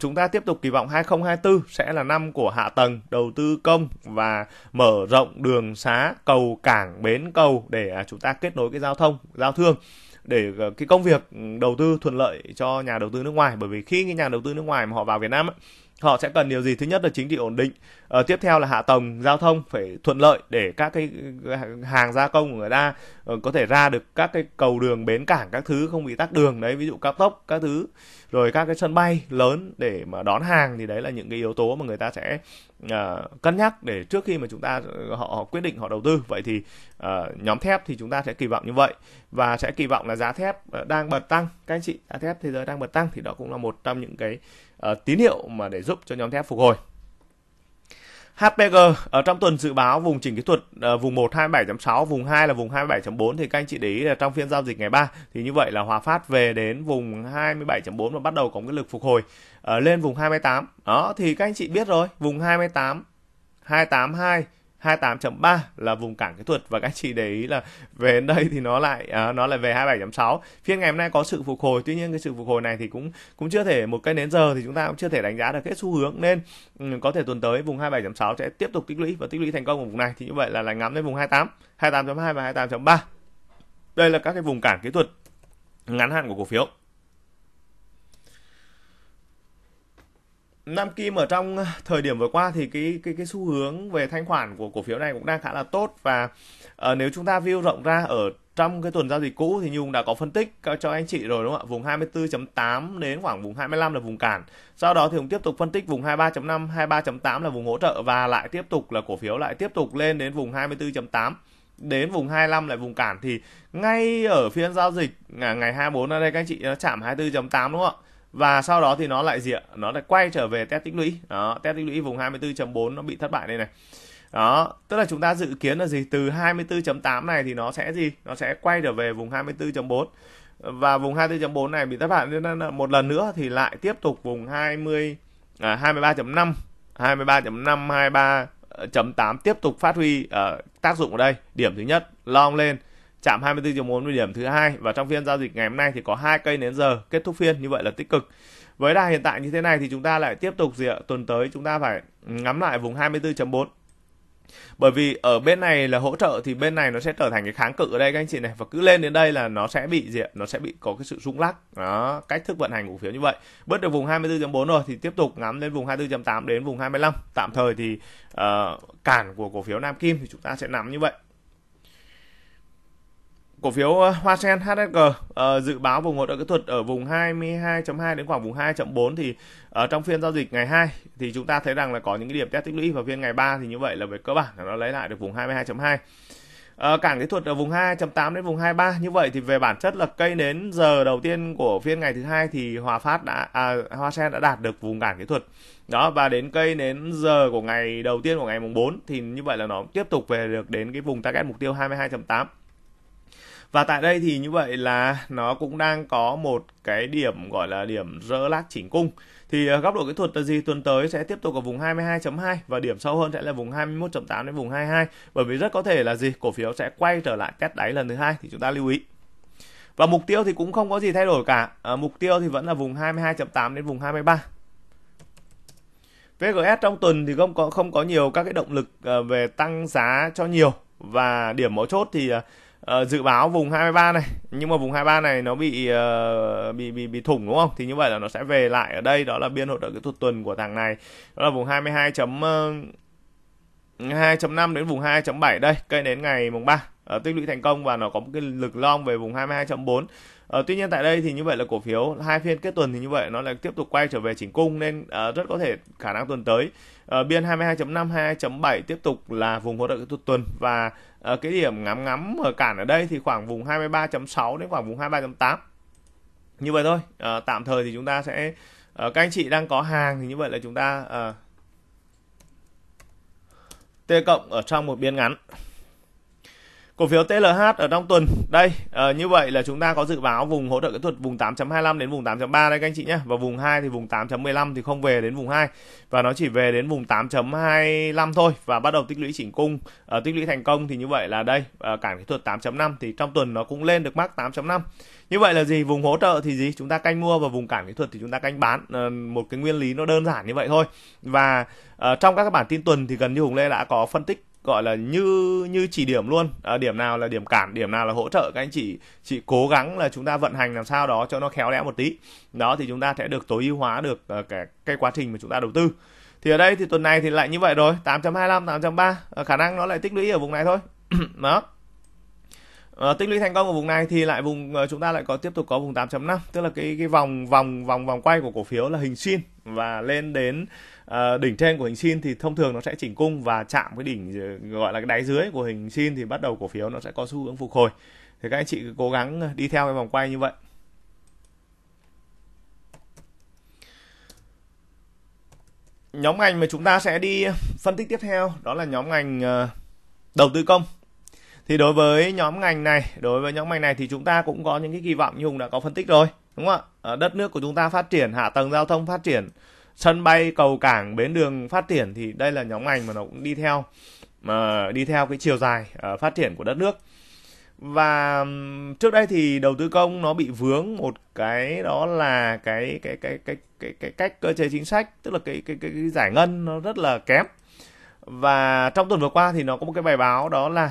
chúng ta tiếp tục kỳ vọng 2024 sẽ là năm của hạ tầng, đầu tư công và mở rộng đường xá, cầu cảng, bến cầu để chúng ta kết nối cái giao thương để cái công việc đầu tư thuận lợi cho nhà đầu tư nước ngoài. Bởi vì khi cái nhà đầu tư nước ngoài mà họ vào Việt Nam ấy, họ sẽ cần điều gì? Thứ nhất là chính trị ổn định, tiếp theo là hạ tầng giao thông phải thuận lợi để các cái hàng gia công của người ta có thể ra được các cái cầu đường, bến cảng, các thứ không bị tắc đường đấy, ví dụ cao tốc các thứ, rồi các cái sân bay lớn để mà đón hàng. Thì đấy là những cái yếu tố mà người ta sẽ cân nhắc để trước khi mà chúng ta họ quyết định họ đầu tư. Vậy thì nhóm thép thì chúng ta sẽ kỳ vọng như vậy, và sẽ kỳ vọng là giá thép đang bật tăng. Các anh chị, giá thép thế giới đang bật tăng thì đó cũng là một trong những cái tín hiệu mà để giúp cho nhóm thép phục hồi. HPG ở trong tuần dự báo vùng chỉnh kỹ thuật vùng 1 27.6, vùng 2 là vùng 27.4, thì các anh chị để ý là trong phiên giao dịch ngày 3 thì như vậy là Hòa Phát về đến vùng 27.4 và bắt đầu có một cái lực phục hồi lên vùng 28. Đó thì các anh chị biết rồi, vùng 28, 282, 28.3 là vùng cảng kỹ thuật, và các anh chị để ý là về đến đây thì nó lại về 27.6. Phiên ngày hôm nay có sự phục hồi, tuy nhiên cái sự phục hồi này thì cũng chưa thể một cái đến giờ thì chúng ta cũng chưa thể đánh giá được hết xu hướng, nên có thể tuần tới vùng 27.6 sẽ tiếp tục tích lũy và tích lũy thành công ở vùng này, thì như vậy là ngắm đến vùng 28, 28.2 và 28.3. Đây là các cái vùng cảng kỹ thuật ngắn hạn của cổ phiếu. Nam Kim ở trong thời điểm vừa qua thì cái xu hướng về thanh khoản của cổ phiếu này cũng đang khá là tốt, và nếu chúng ta view rộng ra ở trong cái tuần giao dịch cũ thì Nhung đã có phân tích cho anh chị rồi, đúng không ạ? Vùng 24.8 đến khoảng vùng 25 là vùng cản. Sau đó thì Hùng tiếp tục phân tích vùng 23.5, 23.8 là vùng hỗ trợ, và lại tiếp tục là cổ phiếu lại tiếp tục lên đến vùng 24.8 đến vùng 25 lại vùng cản. Thì ngay ở phiên giao dịch ngày 24 ở đây các anh chị nó chạm 24.8, đúng không ạ? Và sau đó thì nó lại quay trở về test tích lũy. Đó, test tích lũy vùng 24.4 nó bị thất bại đây này. Đó, tức là chúng ta dự kiến là gì? Từ 24.8 này thì nó sẽ gì? Nó sẽ quay trở về vùng 24.4. Và vùng 24.4 này bị thất bại nên một lần nữa thì lại tiếp tục vùng 23.5, 23.5, 23.8 tiếp tục phát huy tác dụng ở đây. Điểm thứ nhất, long lên chạm 24.4 với điểm thứ hai, và trong phiên giao dịch ngày hôm nay thì có 2 cây nến giờ kết thúc phiên, như vậy là tích cực. Với đà hiện tại như thế này thì chúng ta lại tiếp tục gì ạ? Tuần tới chúng ta phải ngắm lại vùng 24.4. Bởi vì ở bên này là hỗ trợ thì bên này nó sẽ trở thành cái kháng cự ở đây các anh chị này, và cứ lên đến đây là nó sẽ bị gì ạ? Nó sẽ bị có cái sự rung lắc. Đó, cách thức vận hành cổ phiếu như vậy. Bớt được vùng 24.4 rồi thì tiếp tục ngắm lên vùng 24.8 đến vùng 25. Tạm thời thì cản của cổ phiếu Nam Kim thì chúng ta sẽ nắm như vậy. Cổ phiếu Hoa Sen HSG dự báo vùng hỗ trợ kỹ thuật ở vùng 22.2 đến khoảng vùng 2.4, thì ở trong phiên giao dịch ngày 2 thì chúng ta thấy rằng là có những cái điểm test tích lũy, và phiên ngày 3 thì như vậy là về cơ bản là nó lấy lại được vùng 22.2. Cản kỹ thuật ở vùng 2.8 đến vùng 23, như vậy thì về bản chất là cây nến giờ đầu tiên của phiên ngày thứ hai thì Hoa Sen đã đạt được vùng cản kỹ thuật. Đó, và đến cây nến giờ của ngày đầu tiên của ngày mùng 4 thì như vậy là nó tiếp tục về được đến cái vùng target mục tiêu 22.8. Và tại đây thì như vậy là nó cũng đang có một cái điểm gọi là điểm rỡ lác chỉnh cung. Thì góc độ kỹ thuật là gì? Tuần tới sẽ tiếp tục ở vùng 22.2 và điểm sâu hơn sẽ là vùng 21.8 đến vùng 22. Bởi vì rất có thể là gì? Cổ phiếu sẽ quay trở lại test đáy lần thứ hai, thì chúng ta lưu ý. Và mục tiêu thì cũng không có gì thay đổi cả. Mục tiêu thì vẫn là vùng 22.8 đến vùng 23. VGS trong tuần thì không có nhiều các cái động lực về tăng giá cho nhiều, và điểm mấu chốt thì dự báo vùng 23 này, nhưng mà vùng 23 này nó bị thủng, đúng không? Thì như vậy là nó sẽ về lại ở đây, đó là biên hỗ trợ kỹ thuật tuần của thằng này, đó là vùng 22.5 đến vùng 2.7 đây, cây đến ngày mùng 3 tích lũy thành công, và nó có một cái lực long về vùng 22.4. Tuy nhiên tại đây thì như vậy là cổ phiếu hai phiên kết tuần thì như vậy nó lại tiếp tục quay trở về chỉnh cung, nên rất có thể khả năng tuần tới biên 22.5, 22.7 tiếp tục là vùng hỗ trợ tuần, và cái điểm ngắm ở cản ở đây thì khoảng vùng 23.6 đến khoảng vùng 23.8. Như vậy thôi, tạm thời thì chúng ta sẽ các anh chị đang có hàng thì như vậy là chúng ta T cộng ở trong một biên ngắn. Cổ phiếu TLH ở trong tuần đây, như vậy là chúng ta có dự báo vùng hỗ trợ kỹ thuật vùng 8.25 đến vùng 8.3 đây các anh chị nhé, và vùng 2 thì vùng 8.15 thì không về đến vùng 2 và nó chỉ về đến vùng 8.25 thôi, và bắt đầu tích lũy chỉnh cung, tích lũy thành công. Thì như vậy là đây cản kỹ thuật 8.5 thì trong tuần nó cũng lên được mắc 8.5. Như vậy là gì, vùng hỗ trợ thì gì chúng ta canh mua và vùng cản kỹ thuật thì chúng ta canh bán, một cái nguyên lý nó đơn giản như vậy thôi. Và trong các bản tin tuần thì gần như Hùng Lê đã có phân tích gọi là như chỉ điểm luôn, điểm nào là điểm cản, điểm nào là hỗ trợ, các anh chị cố gắng là chúng ta vận hành làm sao đó cho nó khéo léo một tí đó, thì chúng ta sẽ được tối ưu hóa được cái quá trình mà chúng ta đầu tư. Thì ở đây thì tuần này thì lại như vậy rồi, 8.25 8.3, khả năng nó lại tích lũy ở vùng này thôi đó. Tích lũy thành công ở vùng này thì lại vùng chúng ta lại có tiếp tục có vùng 8.5, tức là cái vòng quay của cổ phiếu là hình sin, và lên đến đỉnh trên của hình sin thì thông thường nó sẽ chỉnh cung và chạm cái đỉnh gọi là cái đáy dưới của hình sin thì bắt đầu cổ phiếu nó sẽ có xu hướng phục hồi. Thì các anh chị cố gắng đi theo cái vòng quay như vậy. Nhóm ngành mà chúng ta sẽ đi phân tích tiếp theo đó là nhóm ngành đầu tư công. Thì đối với nhóm ngành này thì chúng ta cũng có những cái kỳ vọng như Hùng đã có phân tích rồi, đúng không ạ? Đất nước của chúng ta phát triển, hạ tầng giao thông phát triển, sân bay, cầu cảng, bến đường phát triển, thì đây là nhóm ngành mà nó cũng đi theo cái chiều dài phát triển của đất nước. Và trước đây thì đầu tư công nó bị vướng một cái đó là cái cách cơ chế chính sách, tức là cái giải ngân nó rất là kém. Và trong tuần vừa qua thì nó có một cái bài báo đó là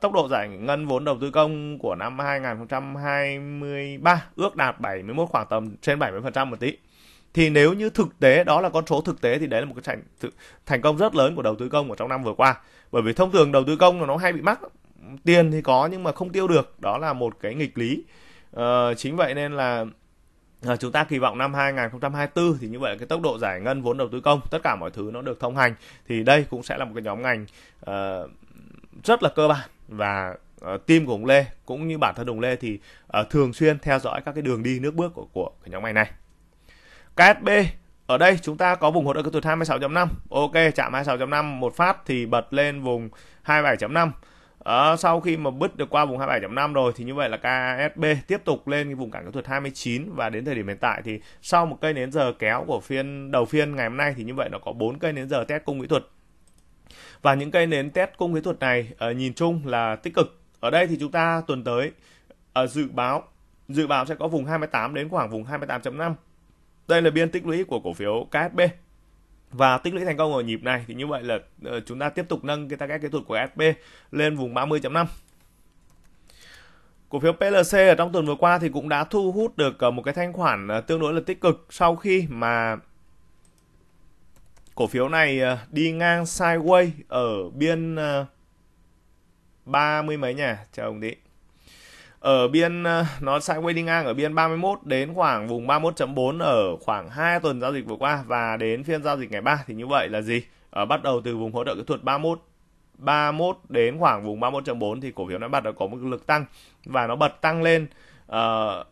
tốc độ giải ngân vốn đầu tư công của năm 2023 ước đạt 71, khoảng tầm trên 70% một tí. Thì nếu như thực tế đó là con số thực tế thì đấy là một cái thành công rất lớn của đầu tư công ở trong năm vừa qua. Bởi vì thông thường đầu tư công nó hay bị mắc, tiền thì có nhưng mà không tiêu được, đó là một cái nghịch lý. Chính vậy nên là chúng ta kỳ vọng năm 2024 thì như vậy cái tốc độ giải ngân vốn đầu tư công, tất cả mọi thứ nó được thông hành, thì đây cũng sẽ là một cái nhóm ngành rất là cơ bản. Và team của Hùng Lê cũng như bản thân Hùng Lê thì thường xuyên theo dõi các cái đường đi nước bước của cái nhóm ngành này. KSB ở đây chúng ta có vùng hỗ trợ kỹ thuật 26.5, ok, chạm 26.5 một phát thì bật lên vùng 27.5. Sau khi mà bứt được qua vùng 27.5 rồi thì như vậy là KSB tiếp tục lên cái vùng cản kỹ thuật 29, và đến thời điểm hiện tại thì sau một cây nến giờ kéo của đầu phiên ngày hôm nay thì như vậy nó có 4 cây nến giờ test cung kỹ thuật. Và những cây nến test cung kỹ thuật này nhìn chung là tích cực. Ở đây thì chúng ta tuần tới dự báo sẽ có vùng 28 đến khoảng vùng 28.5. Đây là biên tích lũy của cổ phiếu KSB. Và tích lũy thành công ở nhịp này thì như vậy là chúng ta tiếp tục nâng cái target kỹ thuật của SP lên vùng 30.5. Cổ phiếu PLC ở trong tuần vừa qua thì cũng đã thu hút được một cái thanh khoản tương đối là tích cực, sau khi mà cổ phiếu này đi ngang sideways ở biên 30 mấy nhỉ? Chờ ông tí. Ở biên nó sideways đi ngang ở biên 31 đến khoảng vùng 31.4 ở khoảng 2 tuần giao dịch vừa qua, và đến phiên giao dịch ngày 3 thì như vậy là gì? Bắt đầu từ vùng hỗ trợ kỹ thuật 31 đến khoảng vùng 31.4 thì cổ phiếu nó bắt đầu có một lực tăng, và nó bật tăng lên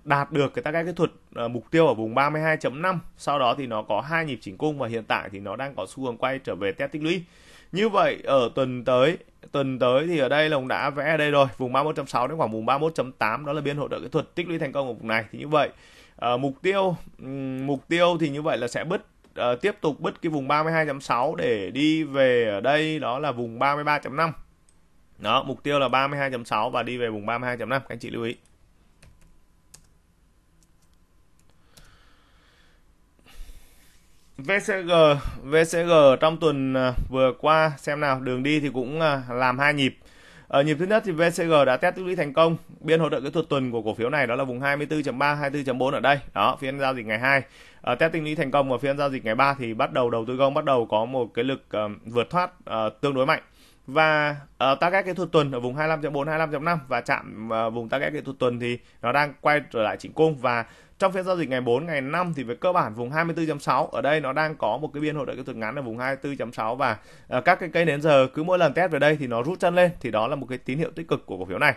đạt được cái target kỹ thuật mục tiêu ở vùng 32.5. Sau đó thì nó có hai nhịp chỉnh cung, và hiện tại thì nó đang có xu hướng quay trở về test tích lũy. Như vậy ở tuần tới thì ở đây là ông đã vẽ ở đây rồi, vùng 31.6 đến khoảng vùng 31.8, đó là biên hỗ trợ kỹ thuật, tích lũy thành công ở vùng này. Thì như vậy mục tiêu thì như vậy là sẽ bứt tiếp tục bứt cái vùng 32.6 để đi về ở đây đó là vùng 33.5. Đó, mục tiêu là 32.6 và đi về vùng 32.5, các anh chị lưu ý. VCG trong tuần vừa qua xem nào, đường đi thì cũng làm hai nhịp. Ở nhịp thứ nhất thì VCG đã test tích lũy thành công, biên hỗ trợ kỹ thuật tuần của cổ phiếu này đó là vùng 24.3 24.4 ở đây. Đó, phiên giao dịch ngày 2 test tích lũy thành công, và phiên giao dịch ngày 3 thì bắt đầu đầu tư công bắt đầu có một cái lực vượt thoát tương đối mạnh, và target kỹ thuật tuần ở vùng 25.4 25.5 và chạm vùng target kỹ thuật tuần thì nó đang quay trở lại chỉnh cung. Và trong phiên giao dịch ngày 4, ngày 5 thì về cơ bản vùng 24.6 ở đây nó đang có một cái biên hỗ trợ kỹ thuật ngắn ở vùng 24.6, và các cái cây nến giờ cứ mỗi lần test về đây thì nó rút chân lên, thì đó là một cái tín hiệu tích cực của cổ phiếu này.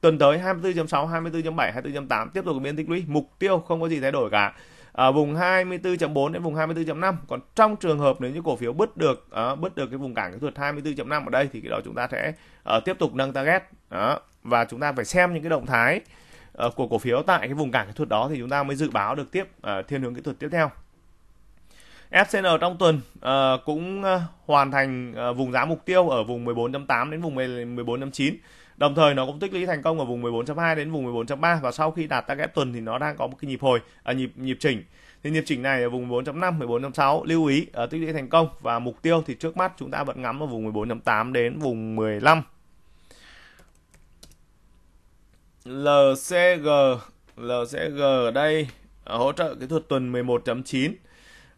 Tuần tới 24.6, 24.7, 24.8 tiếp tục biên tích lũy, mục tiêu không có gì thay đổi cả. ở vùng 24.4 đến vùng 24.5. Còn trong trường hợp nếu như cổ phiếu bứt được cái vùng cản kỹ thuật 24.5 ở đây thì cái đó chúng ta sẽ tiếp tục nâng target đó. Và chúng ta phải xem những cái động thái của cổ phiếu tại cái vùng cản kỹ thuật đó thì chúng ta mới dự báo được tiếp thiên hướng kỹ thuật tiếp theo. FCN trong tuần cũng hoàn thành vùng giá mục tiêu ở vùng 14.8 đến vùng 14.9. Đồng thời nó cũng tích lũy thành công ở vùng 14.2 đến vùng 14.3 và sau khi đạt target tuần thì nó đang có một cái nhịp hồi nhịp chỉnh. Thì nhịp chỉnh này ở vùng 14.5, 14.6 lưu ý tích lũy thành công và mục tiêu thì trước mắt chúng ta vẫn ngắm ở vùng 14.8 đến vùng 15. LCG ở đây hỗ trợ kỹ thuật tuần 11.9.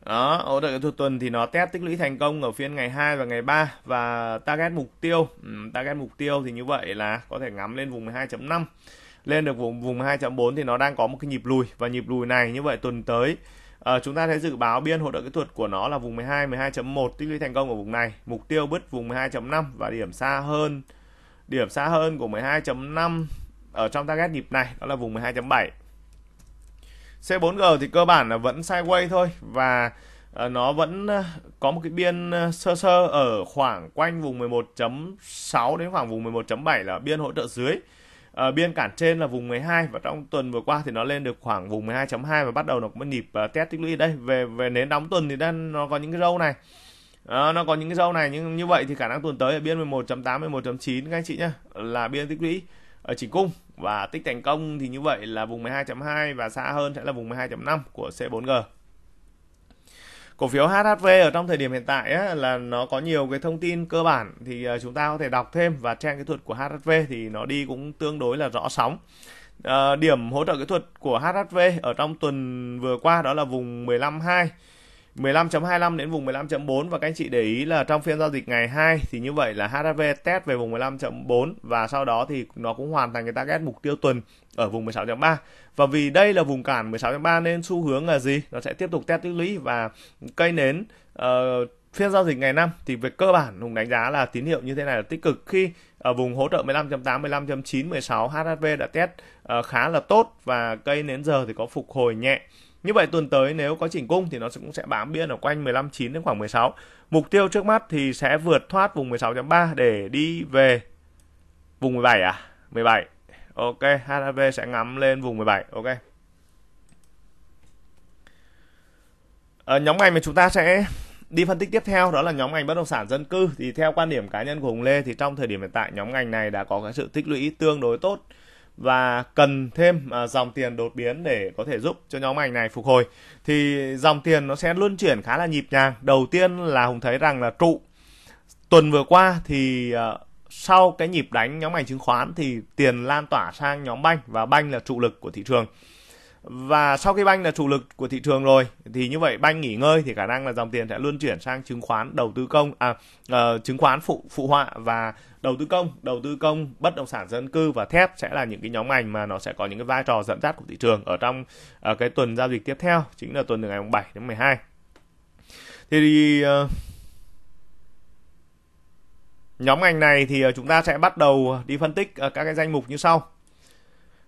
Đó, hỗ trợ kỹ thuật tuần thì nó test tích lũy thành công ở phiên ngày 2 và ngày 3 và target mục tiêu thì như vậy là có thể ngắm lên vùng 12.5, lên được vùng 12.4 thì nó đang có một cái nhịp lùi và nhịp lùi này như vậy tuần tới chúng ta sẽ dự báo biên hỗ trợ kỹ thuật của nó là vùng 12, 12.1 tích lũy thành công ở vùng này, mục tiêu bứt vùng 12.5 và điểm xa hơn của 12.5 ở trong target nhịp này đó là vùng 12.7. C4G thì cơ bản là vẫn sideways thôi và nó vẫn có một cái biên sơ sơ ở khoảng quanh vùng 11.6 đến khoảng vùng 11.7 là biên hỗ trợ dưới. Biên cản trên là vùng 12 và trong tuần vừa qua thì nó lên được khoảng vùng 12.2 và bắt đầu nó có một nhịp test tích lũy đây. Về nến đóng tuần thì nó có những cái râu này. Nó có những cái râu này nhưng như vậy thì khả năng tuần tới ở biên 11.8 11.9 các anh chị nhá, là biên tích lũy ở chỉnh cung và tích thành công thì như vậy là vùng 12.2 và xa hơn sẽ là vùng 12.5 của C4G. Cổ phiếu HHV ở trong thời điểm hiện tại ấy, là nó có nhiều cái thông tin cơ bản thì chúng ta có thể đọc thêm và trang kỹ thuật của HHV thì nó đi cũng tương đối là rõ sóng. Điểm hỗ trợ kỹ thuật của HHV ở trong tuần vừa qua đó là vùng 15.25 đến vùng 15.4 và các anh chị để ý là trong phiên giao dịch ngày 2 thì như vậy là HHV test về vùng 15.4 và sau đó thì nó cũng hoàn thành cái target mục tiêu tuần ở vùng 16.3 và vì đây là vùng cản 16.3 nên xu hướng là gì? Nó sẽ tiếp tục test tích lũy và cây nến phiên giao dịch ngày 5 thì về cơ bản Hùng đánh giá là tín hiệu như thế này là tích cực khi ở vùng hỗ trợ 15.8, 15.9, 16 HHV đã test khá là tốt và cây nến giờ thì có phục hồi nhẹ. Như vậy tuần tới nếu có chỉnh cung thì nó cũng sẽ bám biên ở quanh 15.9 đến khoảng 16. Mục tiêu trước mắt thì sẽ vượt thoát vùng 16.3 để đi về vùng 17 à? 17. Ok, HHV sẽ ngắm lên vùng 17. Ok. Nhóm ngành mà chúng ta sẽ đi phân tích tiếp theo đó là nhóm ngành bất động sản dân cư. Thì theo quan điểm cá nhân của Hùng Lê thì trong thời điểm hiện tại nhóm ngành này đã có cái sự tích lũy tương đối tốt và cần thêm dòng tiền đột biến để có thể giúp cho nhóm ngành này phục hồi. Thì dòng tiền nó sẽ luân chuyển khá là nhịp nhàng. Đầu tiên là Hùng thấy rằng là trụ tuần vừa qua thì sau cái nhịp đánh nhóm ngành chứng khoán thì tiền lan tỏa sang nhóm banh và banh là trụ lực của thị trường. Và sau khi banh là trụ lực của thị trường rồi thì như vậy banh nghỉ ngơi thì khả năng là dòng tiền sẽ luân chuyển sang chứng khoán đầu tư công, chứng khoán phụ họa và đầu tư công, bất động sản dân cư và thép sẽ là những cái nhóm ngành mà nó sẽ có những cái vai trò dẫn dắt của thị trường ở trong cái tuần giao dịch tiếp theo, chính là tuần từ ngày 7 đến 12. Thì nhóm ngành này thì chúng ta sẽ bắt đầu đi phân tích các cái danh mục như sau.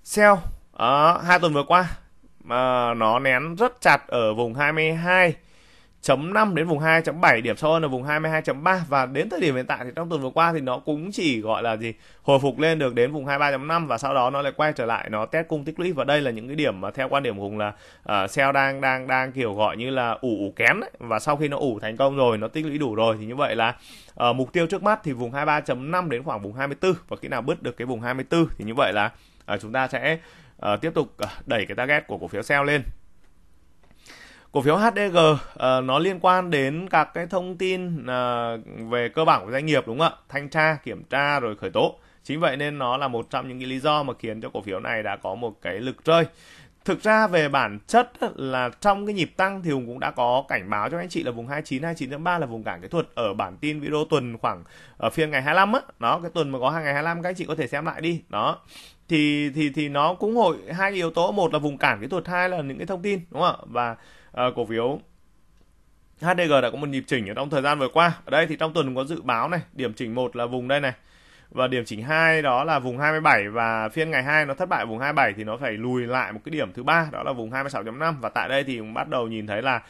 Sell hai tuần vừa qua mà nó nén rất chặt ở vùng 22.5 đến vùng 2.7, điểm sâu hơn là vùng 22.3 và đến thời điểm hiện tại thì trong tuần vừa qua thì nó cũng chỉ gọi là gì hồi phục lên được đến vùng 23.5 và sau đó nó lại quay trở lại nó test cung tích lũy và đây là những cái điểm mà theo quan điểm của Hùng là sell đang kiểu gọi như là ủ kén ấy. Và sau khi nó ủ thành công rồi, nó tích lũy đủ rồi thì như vậy là mục tiêu trước mắt thì vùng 23.5 đến khoảng vùng 24 và khi nào bứt được cái vùng 24 thì như vậy là chúng ta sẽ tiếp tục đẩy cái target của cổ phiếu sell lên. Cổ phiếu HDG nó liên quan đến các cái thông tin về cơ bản của doanh nghiệp đúng không ạ? Thanh tra, kiểm tra rồi khởi tố. Chính vậy nên nó là một trong những cái lý do mà khiến cho cổ phiếu này đã có một cái lực rơi. Thực ra về bản chất là trong cái nhịp tăng thì Hùng cũng đã có cảnh báo cho anh chị là vùng 29, 29.3 là vùng cản kỹ thuật ở bản tin video tuần khoảng ở phiên ngày 25 á. Đó, cái tuần mà có hàng ngày 25 các anh chị có thể xem lại đi. Đó. Thì nó cũng hội hai yếu tố, một là vùng cản kỹ thuật, hai là những cái thông tin đúng không ạ? Và cổ phiếu HDG đã có một nhịp chỉnh ở trong thời gian vừa qua. Ở đây thì trong tuần có dự báo này, điểm chỉnh một là vùng đây này Và điểm chỉnh 2 đó là vùng 27 và phiên ngày 2 nó thất bại vùng 27 thì nó phải lùi lại một cái điểm thứ ba, đó là vùng 26.5. Và tại đây thì cũng bắt đầu nhìn thấy là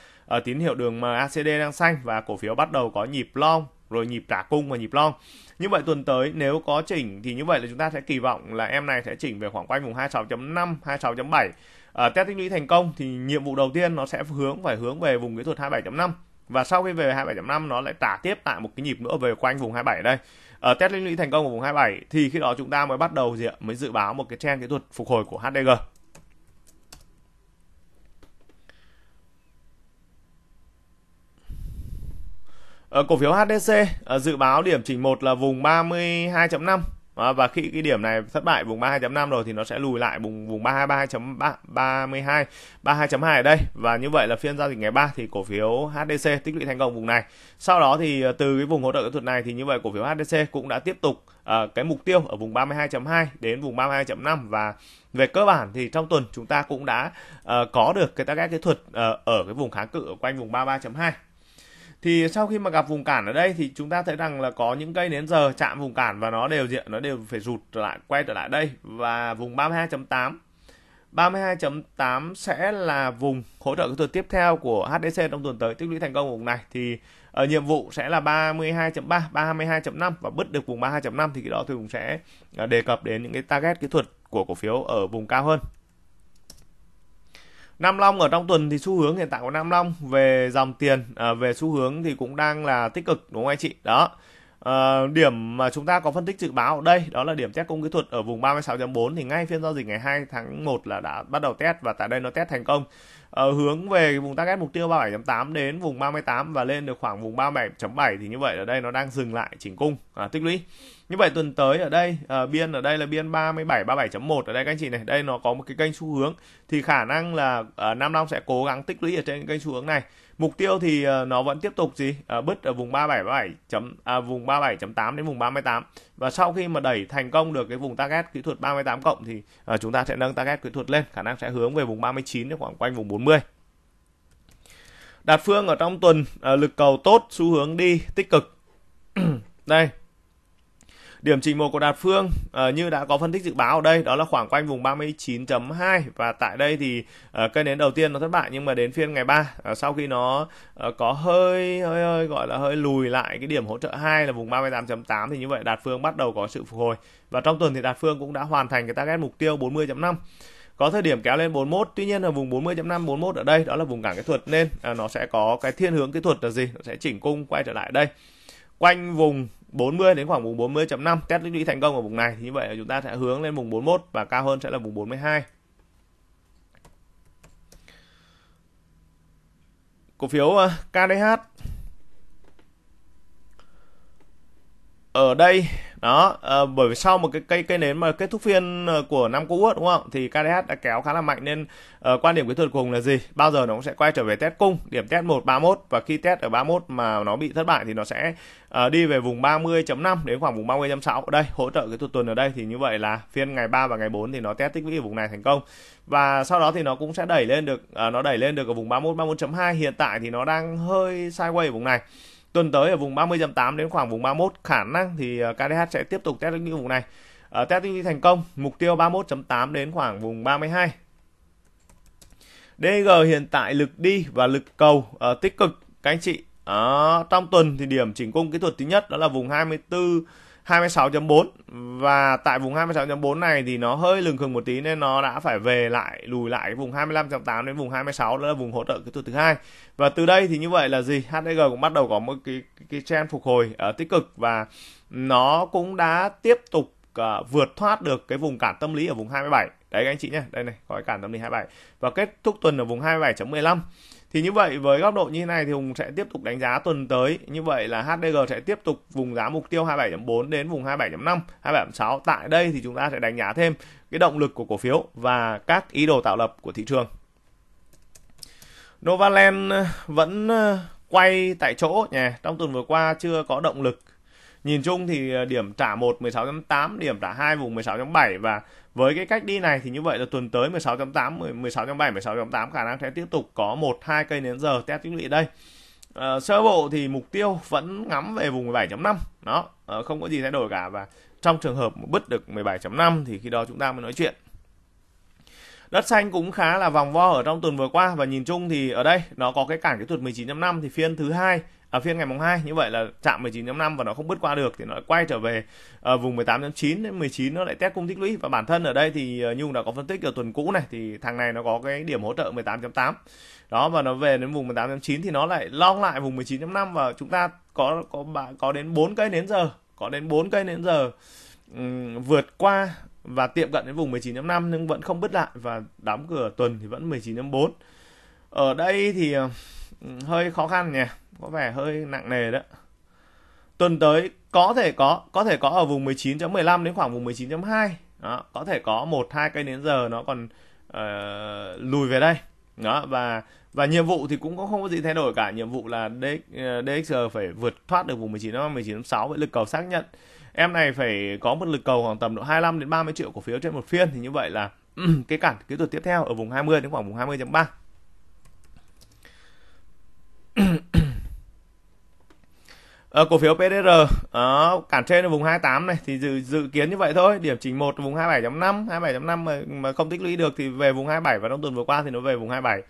tín hiệu đường MACD đang xanh và cổ phiếu bắt đầu có nhịp long, rồi nhịp trả cung và nhịp long. Như vậy tuần tới nếu có chỉnh thì như vậy là chúng ta sẽ kỳ vọng là em này sẽ chỉnh về khoảng quanh vùng 26.5, 26.7. Test tích lũy thành công thì nhiệm vụ đầu tiên nó sẽ phải hướng về vùng kỹ thuật 27.5. Và sau khi về 27.5 nó lại trả tiếp lại một cái nhịp nữa về quanh vùng 27 đây. Test tích lũy thành công của vùng 27 thì khi đó chúng ta mới bắt đầu mới dự báo một cái trend kỹ thuật phục hồi của HDG. Cổ phiếu HDC dự báo điểm chỉnh 1 là vùng 32.5. Và khi cái điểm này thất bại vùng 32.5 rồi thì nó sẽ lùi lại vùng 32.2 ở đây. Và như vậy là phiên giao dịch ngày 3 thì cổ phiếu HDC tích lũy thành công vùng này. Sau đó thì từ cái vùng hỗ trợ kỹ thuật này thì như vậy cổ phiếu HDC cũng đã tiếp tục cái mục tiêu ở vùng 32.2 đến vùng 32.5. Và về cơ bản thì trong tuần chúng ta cũng đã có được cái target kỹ thuật ở cái vùng kháng cự ở quanh vùng 33.2. Thì sau khi mà gặp vùng cản ở đây thì chúng ta thấy rằng là có những cây nến giờ chạm vùng cản và nó đều phải rụt lại, quay trở lại đây. Và vùng 32.8 sẽ là vùng hỗ trợ kỹ thuật tiếp theo của HDC trong tuần tới. Tích lũy thành công vùng này thì nhiệm vụ sẽ là 32.3, 32.5 và bứt được vùng 32.5 thì cái đó thì cũng sẽ đề cập đến những cái target kỹ thuật của cổ phiếu ở vùng cao hơn. Nam Long ở trong tuần thì xu hướng hiện tại của Nam Long về dòng tiền, về xu hướng thì cũng đang là tích cực, đúng không anh chị? Đó, điểm mà chúng ta có phân tích dự báo ở đây đó là điểm test cung kỹ thuật ở vùng 36.4 thì ngay phiên giao dịch ngày 2 tháng 1 là đã bắt đầu test và tại đây nó test thành công. Hướng về vùng target mục tiêu 37.8 đến vùng 38 và lên được khoảng vùng 37.7 thì như vậy ở đây nó đang dừng lại chỉnh cung, tích lũy. Như vậy tuần tới ở đây biên ở đây là biên 37, 37.1 ở đây các anh chị này, đây nó có một cái kênh xu hướng thì khả năng là Nam Long sẽ cố gắng tích lũy ở trên kênh xu hướng này. Mục tiêu thì nó vẫn tiếp tục bứt ở vùng 37.8 đến vùng 38 và sau khi mà đẩy thành công được cái vùng target kỹ thuật 38 cộng thì chúng ta sẽ nâng target kỹ thuật lên, khả năng sẽ hướng về vùng 39 đến khoảng quanh vùng 40. Đạt Phương ở trong tuần lực cầu tốt, xu hướng đi tích cực. Đây. Điểm chỉnh 1 của Đạt Phương như đã có phân tích dự báo ở đây đó là khoảng quanh vùng 39.2 và tại đây thì cây nến đầu tiên nó thất bại nhưng mà đến phiên ngày 3 sau khi nó có hơi gọi là hơi lùi lại cái điểm hỗ trợ 2 là vùng 38.8 thì như vậy Đạt Phương bắt đầu có sự phục hồi và trong tuần thì Đạt Phương cũng đã hoàn thành cái target mục tiêu 40.5. Có thời điểm kéo lên 41, tuy nhiên là vùng 40.5, 41 ở đây đó là vùng cản kỹ thuật nên nó sẽ có cái thiên hướng kỹ thuật là gì? Nó sẽ chỉnh cung quay trở lại đây. Quanh vùng 40 đến khoảng vùng 40.5, test tích lũy thành công ở vùng này thì như vậy chúng ta sẽ hướng lên vùng 41 và cao hơn sẽ là vùng 42. Cổ phiếu KDH ở đây đó, bởi vì sau một cái cây nến mà kết thúc phiên của năm cũ đúng không, thì KDH đã kéo khá là mạnh nên quan điểm kỹ thuật cùng là gì, bao giờ nó cũng sẽ quay trở về test cung, điểm test 131 và khi test ở 31 mà nó bị thất bại thì nó sẽ đi về vùng 30.5 đến khoảng vùng 30.6 ở đây, hỗ trợ kỹ thuật tuần ở đây thì như vậy là phiên ngày 3 và ngày 4 thì nó test tích lũy ở vùng này thành công và sau đó thì nó cũng sẽ đẩy lên được ở vùng 31, 31.2, hiện tại thì nó đang hơi sideways ở vùng này. Tuần tới ở vùng 30.8 đến khoảng vùng 31 khả năng thì KDH sẽ tiếp tục test tích lũy vùng này. Test tích lũy thành công, mục tiêu 31.8 đến khoảng vùng 32. DG hiện tại lực đi và lực cầu tích cực các anh chị. Trong tuần thì điểm chỉnh cung kỹ thuật thứ nhất đó là vùng 24 26.4 và tại vùng 26.4 này thì nó hơi lừng khừng một tí nên nó đã phải về lại, lùi lại vùng 25.8 đến vùng 26 đó là vùng hỗ trợ kỹ thuật thứ hai. Và từ đây thì như vậy là gì? HDG cũng bắt đầu có một cái trend phục hồi tích cực và nó cũng đã tiếp tục vượt thoát được cái vùng cản tâm lý ở vùng 27. Đấy các anh chị nhé, đây này, có cái cản tâm lý 27 và kết thúc tuần ở vùng 27.15. Thì như vậy với góc độ như thế này thì Hùng sẽ tiếp tục đánh giá tuần tới. Như vậy là HDG sẽ tiếp tục vùng giá mục tiêu 27.4 đến vùng 27.5, 27.6. Tại đây thì chúng ta sẽ đánh giá thêm cái động lực của cổ phiếu và các ý đồ tạo lập của thị trường. Novaland vẫn quay tại chỗ nhỉ. Trong tuần vừa qua chưa có động lực. Nhìn chung thì điểm trả 1 16.8, điểm trả 2 vùng 16.7 và với cái cách đi này thì như vậy là tuần tới 16.8, 16.7, 16.8 khả năng sẽ tiếp tục có 1-2 cây nến giờ test tích lũy đây. Sơ bộ thì mục tiêu vẫn ngắm về vùng 17.5. Đó, không có gì thay đổi cả, và trong trường hợp bứt được 17.5 thì khi đó chúng ta mới nói chuyện. Đất xanh cũng khá là vòng vo ở trong tuần vừa qua, và nhìn chung thì ở đây nó có cái cản kỹ thuật 19.5 thì phiên thứ hai, phiên ngày mùng 2 như vậy là chạm 19.5 và nó không bứt qua được thì nó lại quay trở về vùng 18.9 đến 19, nó lại test cung tích lũy. Và bản thân ở đây thì như Hùng đã có phân tích ở tuần cũ này, thì thằng này nó có cái điểm hỗ trợ 18.8. Đó, và nó về đến vùng 18.9 thì nó lại long lại vùng 19.5, và chúng ta có đến 4 cây nến giờ, vượt qua và tiệm cận đến vùng 19.5 nhưng vẫn không bứt lại, và đóng cửa tuần thì vẫn 19.4. Ở đây thì hơi khó khăn nhỉ, có vẻ hơi nặng nề đó. Tuần tới có thể có ở vùng 19.15 đến khoảng vùng 19.2. Đó, có thể có 1-2 cây nến giờ nó còn lùi về đây. Đó, và nhiệm vụ thì cũng không có gì thay đổi cả, nhiệm vụ là DXR phải vượt thoát được vùng 19.5, 19.6 với lực cầu xác nhận. Em này phải có một lực cầu khoảng tầm độ 25 đến 30 triệu cổ phiếu trên một phiên, thì như vậy là cái cản kỹ thuật tiếp theo ở vùng 20 đến khoảng vùng 20.3. Cổ phiếu PDR cản trên ở vùng 28 này thì dự kiến như vậy thôi, điểm chỉnh 1 vùng 27.5, 27.5 mà không tích lũy được thì về vùng 27, và trong tuần vừa qua thì nó về vùng 27.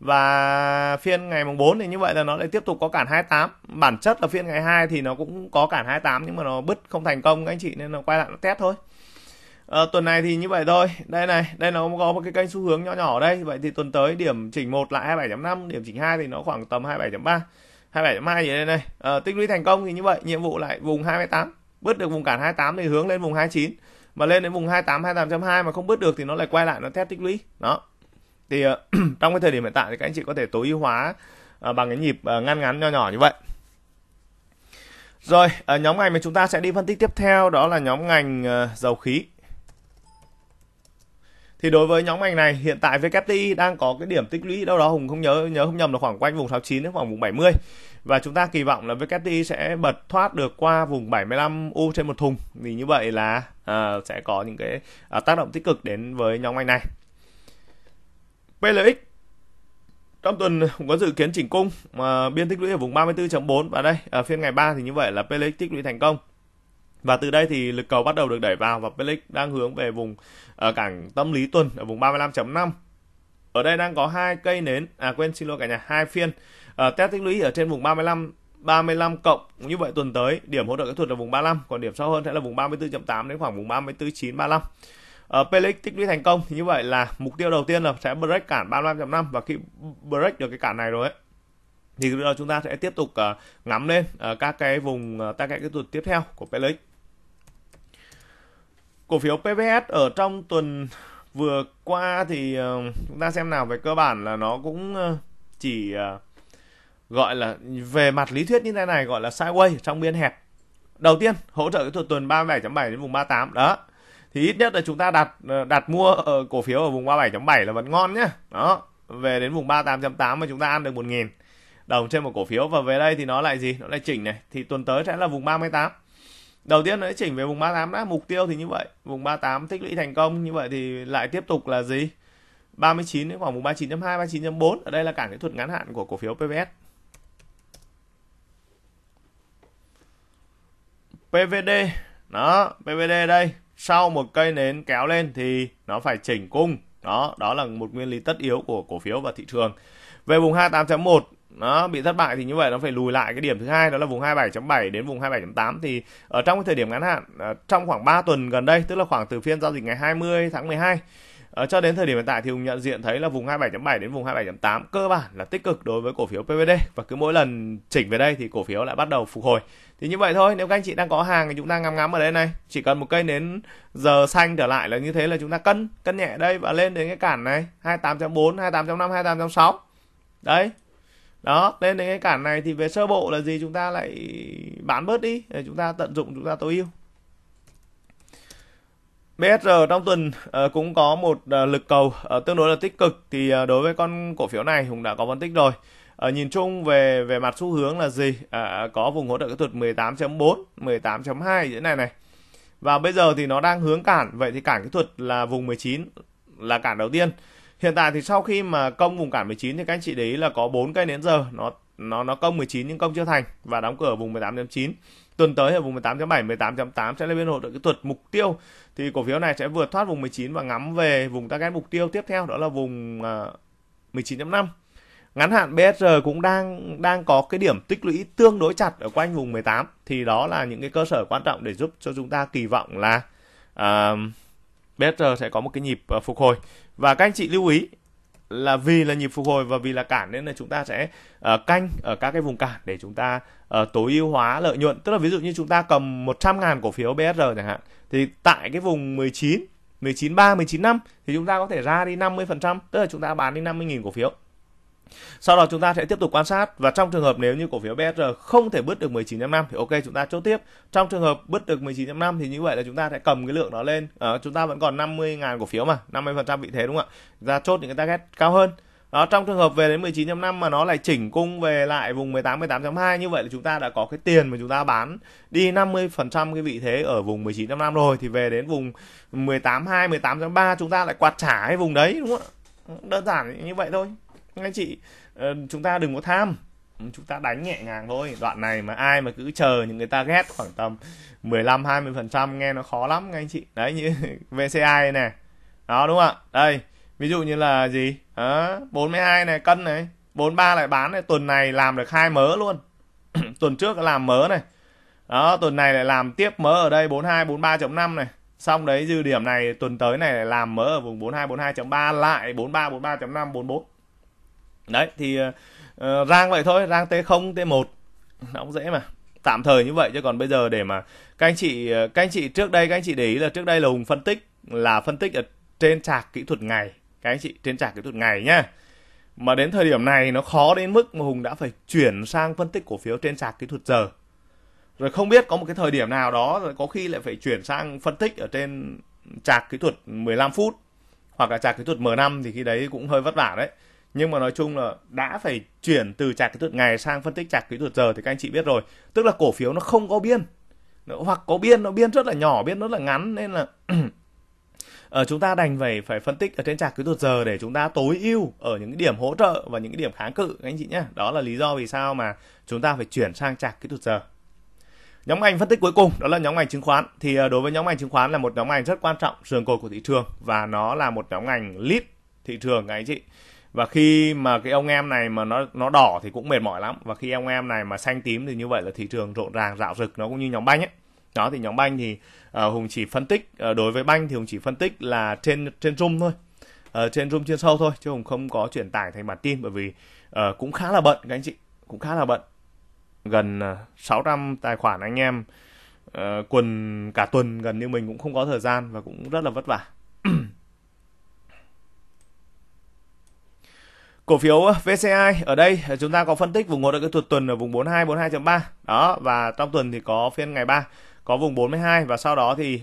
Và phiên ngày mùng 4 thì như vậy là nó lại tiếp tục có cản 28. Bản chất là phiên ngày 2 thì nó cũng có cản 28 nhưng mà nó bứt không thành công các anh chị, nên nó quay lại nó test thôi. Tuần này thì như vậy thôi. Đây này, đây nó có một cái kênh xu hướng nhỏ nhỏ ở đây. Vậy thì tuần tới điểm chỉnh 1 lại 27.5, điểm chỉnh 2 thì nó khoảng tầm 27.3, 27.2 gì đây này. Tích lũy thành công thì như vậy, nhiệm vụ lại vùng 28, bứt được vùng cản 28 thì hướng lên vùng 29, mà lên đến vùng 28, 28.2 mà không bứt được thì nó lại quay lại nó test tích lũy. Đó. Thì trong cái thời điểm hiện tại thì các anh chị có thể tối ưu hóa bằng cái nhịp ngắn nhỏ như vậy. Rồi, nhóm ngành mà chúng ta sẽ đi phân tích tiếp theo đó là nhóm ngành dầu khí. Thì đối với nhóm ngành này, hiện tại WTI đang có cái điểm tích lũy đâu đó, Hùng không nhầm là khoảng quanh vùng 69 đến khoảng vùng 70. Và chúng ta kỳ vọng là WTI sẽ bật thoát được qua vùng 75 U trên một thùng. Thì như vậy là sẽ có những cái tác động tích cực đến với nhóm ngành này. PLX trong tuần cũng có dự kiến chỉnh cung mà biên tích lũy ở vùng 34.4, và đây ở phiên ngày 3 thì như vậy là PLX tích lũy thành công. Và từ đây thì lực cầu bắt đầu được đẩy vào và PLX đang hướng về vùng cản tâm lý tuần ở vùng 35.5. Ở đây đang có hai cây nến, xin lỗi cả nhà, hai phiên test tích lũy ở trên vùng 35 cộng. Như vậy tuần tới điểm hỗ trợ kỹ thuật là vùng 35, còn điểm sâu hơn sẽ là vùng 34.8 đến khoảng vùng 34.9, 35. PLX tích lũy thành công thì như vậy là mục tiêu đầu tiên là sẽ break cản 35.5, và khi break được cái cản này rồi ấy, thì chúng ta sẽ tiếp tục ngắm lên các cái vùng tác kỹ thuật tiếp theo của PLX. Cổ phiếu PVS ở trong tuần vừa qua thì chúng ta xem nào, về cơ bản là nó cũng chỉ gọi là về mặt lý thuyết như thế này, gọi là sideways trong biên hẹp. Đầu tiên hỗ trợ kỹ thuật tuần 37.7 đến vùng 38 đó. Thì ít nhất là chúng ta đặt mua ở cổ phiếu ở vùng 37.7 là vẫn ngon nhá. Đó, về đến vùng 38.8 mà chúng ta ăn được 1.000 đồng trên một cổ phiếu, và về đây thì nó lại gì? Nó lại chỉnh này, thì tuần tới sẽ là vùng 38. Đầu tiên nó chỉnh về vùng 38 đã, mục tiêu thì như vậy, vùng 38 tích lũy thành công, như vậy thì lại tiếp tục là gì? 39 đến khoảng vùng 39.2, 39.4, ở đây là cản kỹ thuật ngắn hạn của cổ phiếu PVS. PVD, đó, PVD đây. Sau một cây nến kéo lên thì nó phải chỉnh cung. Đó là một nguyên lý tất yếu của cổ phiếu và thị trường. Về vùng 28.1 nó bị thất bại thì như vậy nó phải lùi lại cái điểm thứ hai, đó là vùng 27.7 đến vùng 27.8. thì ở trong cái thời điểm ngắn hạn, trong khoảng 3 tuần gần đây, tức là khoảng từ phiên giao dịch ngày 20 tháng 12 cho đến thời điểm hiện tại, thì Hùng nhận diện thấy là vùng 27.7 đến vùng 27.8 cơ bản là tích cực đối với cổ phiếu PVD, và cứ mỗi lần chỉnh về đây thì cổ phiếu lại bắt đầu phục hồi. Thì như vậy thôi, nếu các anh chị đang có hàng thì chúng ta ngắm ở đây này, chỉ cần một cây nến giờ xanh trở lại là như thế là chúng ta cân nhẹ đây và lên đến cái cản này 28.4, 28.5, 28.6. Đấy. Đó, lên đến cái cản này thì về sơ bộ là gì, chúng ta lại bán bớt đi để chúng ta tận dụng, chúng ta tối ưu. BSR trong tuần cũng có một lực cầu tương đối là tích cực. Thì đối với con cổ phiếu này Hùng đã có phân tích rồi. Nhìn chung về mặt xu hướng là gì? Có vùng hỗ trợ kỹ thuật 18.4, 18.2 như thế này này. Và bây giờ thì nó đang hướng cản, vậy thì cản kỹ thuật là vùng 19 là cản đầu tiên. Hiện tại thì sau khi mà công vùng cản 19 thì các anh chị để ý là có 4 cây nến giờ nó nó cong 19 nhưng cong chưa thành và đóng cửa ở vùng 18.9. Tuần tới ở vùng 18.7, 18.8 sẽ là biên độ kỹ thuật mục tiêu. Thì cổ phiếu này sẽ vượt thoát vùng 19 và ngắm về vùng target mục tiêu tiếp theo, đó là vùng 19.5. Ngắn hạn BSR cũng đang có cái điểm tích lũy tương đối chặt ở quanh vùng 18. Thì đó là những cái cơ sở quan trọng để giúp cho chúng ta kỳ vọng là BSR sẽ có một cái nhịp phục hồi. Và các anh chị lưu ý là vì là nhịp phục hồi và vì là cản nên là chúng ta sẽ canh ở các cái vùng cản để chúng ta tối ưu hóa lợi nhuận. Tức là ví dụ như chúng ta cầm 100.000 cổ phiếu BSR chẳng hạn, thì tại cái vùng 19, 19.3, 19.5 thì chúng ta có thể ra đi 50%, tức là chúng ta bán đi 50.000 cổ phiếu. Sau đó chúng ta sẽ tiếp tục quan sát, và trong trường hợp nếu như cổ phiếu BSR không thể bứt được 19.5 thì ok, chúng ta chốt tiếp. Trong trường hợp bứt được 19.5 thì như vậy là chúng ta sẽ cầm cái lượng đó lên. Chúng ta vẫn còn 50.000 cổ phiếu mà, 50% vị thế đúng không ạ? Chúng ta chốt những cái target cao hơn. Đó, trong trường hợp về đến 19.5 mà nó lại chỉnh cung về lại vùng 18, 18.2, như vậy là chúng ta đã có cái tiền mà chúng ta bán đi 50% cái vị thế ở vùng 19.5 rồi, thì về đến vùng 18.2, 18.3 chúng ta lại quạt trả cái vùng đấy, đúng không ạ? Đơn giản như vậy thôi. Anh chị, chúng ta đừng có tham, chúng ta đánh nhẹ nhàng thôi. Đoạn này mà ai mà cứ chờ những người ta ghét khoảng tầm 15-20% nghe nó khó lắm anh chị. Đấy, như VCI này, đó đúng không ạ? Đây, ví dụ như là gì? Đó, 42 này, cân này, 43 lại bán này, tuần này làm được 2 mớ luôn. Tuần trước làm mớ này. Đó, tuần này lại làm tiếp mớ ở đây 42, 43.5 này. Xong đấy dư điểm này, tuần tới này làm mớ ở vùng 42, 42.3 lại 43, 43.5, 44. Đấy thì rang vậy thôi, rang T0, T1 nó cũng dễ mà. Tạm thời như vậy, chứ còn bây giờ để mà các anh chị trước đây các anh chị để ý là trước đây là Hùng phân tích ở trên chart kỹ thuật ngày. Các anh chị trên chart kỹ thuật ngày nhá. Mà đến thời điểm này nó khó đến mức mà Hùng đã phải chuyển sang phân tích cổ phiếu trên chart kỹ thuật giờ. Rồi không biết có một cái thời điểm nào đó rồi có khi lại phải chuyển sang phân tích ở trên chart kỹ thuật 15 phút hoặc là chart kỹ thuật M5, thì khi đấy cũng hơi vất vả đấy. Nhưng mà nói chung là đã phải chuyển từ chart kỹ thuật ngày sang phân tích chart kỹ thuật giờ thì các anh chị biết rồi. Tức là cổ phiếu nó không có biên, hoặc có biên, nó biên rất là nhỏ, biên rất là ngắn. Nên là chúng ta đành phải phân tích ở trên chart kỹ thuật giờ để chúng ta tối ưu ở những cái điểm hỗ trợ và những cái điểm kháng cự các anh chị nhé. Đó là lý do vì sao mà chúng ta phải chuyển sang chart kỹ thuật giờ. Nhóm ngành phân tích cuối cùng đó là nhóm ngành chứng khoán. Thì đối với nhóm ngành chứng khoán là một nhóm ngành rất quan trọng, sườn cột của thị trường, và nó là một nhóm ngành lead thị trường các anh chị. Và khi mà cái ông em này mà nó đỏ thì cũng mệt mỏi lắm. Và khi ông em này mà xanh tím thì như vậy là thị trường rộn ràng, rạo rực. Nó cũng như nhóm banh ấy. Đó thì nhóm banh thì Hùng chỉ phân tích, đối với banh thì Hùng chỉ phân tích là trên zoom thôi. Trên zoom chuyên sâu thôi. Chứ Hùng không có chuyển tải thành bản tin bởi vì cũng khá là bận các anh chị. Cũng khá là bận. Gần 600 tài khoản anh em quần cả tuần, gần như mình cũng không có thời gian và cũng rất là vất vả. Cổ phiếu VCI ở đây chúng ta có phân tích vùng hỗ trợ kỹ thuật tuần ở vùng 42, 42.3. Đó, và trong tuần thì có phiên ngày 3 có vùng 42, và sau đó thì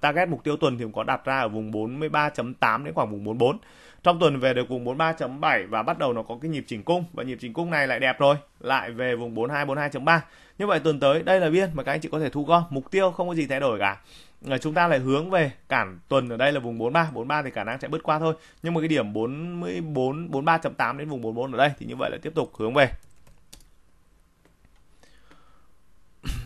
target mục tiêu tuần thì cũng có đặt ra ở vùng 43.8 đến khoảng vùng 44. Trong tuần về được vùng 43.7 và bắt đầu nó có cái nhịp chỉnh cung, và nhịp chỉnh cung này lại đẹp rồi, lại về vùng 42, 42.3. Như vậy tuần tới đây là biên mà các anh chị có thể thu gom, mục tiêu không có gì thay đổi cả. Chúng ta lại hướng về cản tuần ở đây là vùng 43, 43 thì khả năng sẽ bứt qua thôi. Nhưng mà cái điểm 44, 43.8 đến vùng 44 ở đây thì như vậy là tiếp tục hướng về.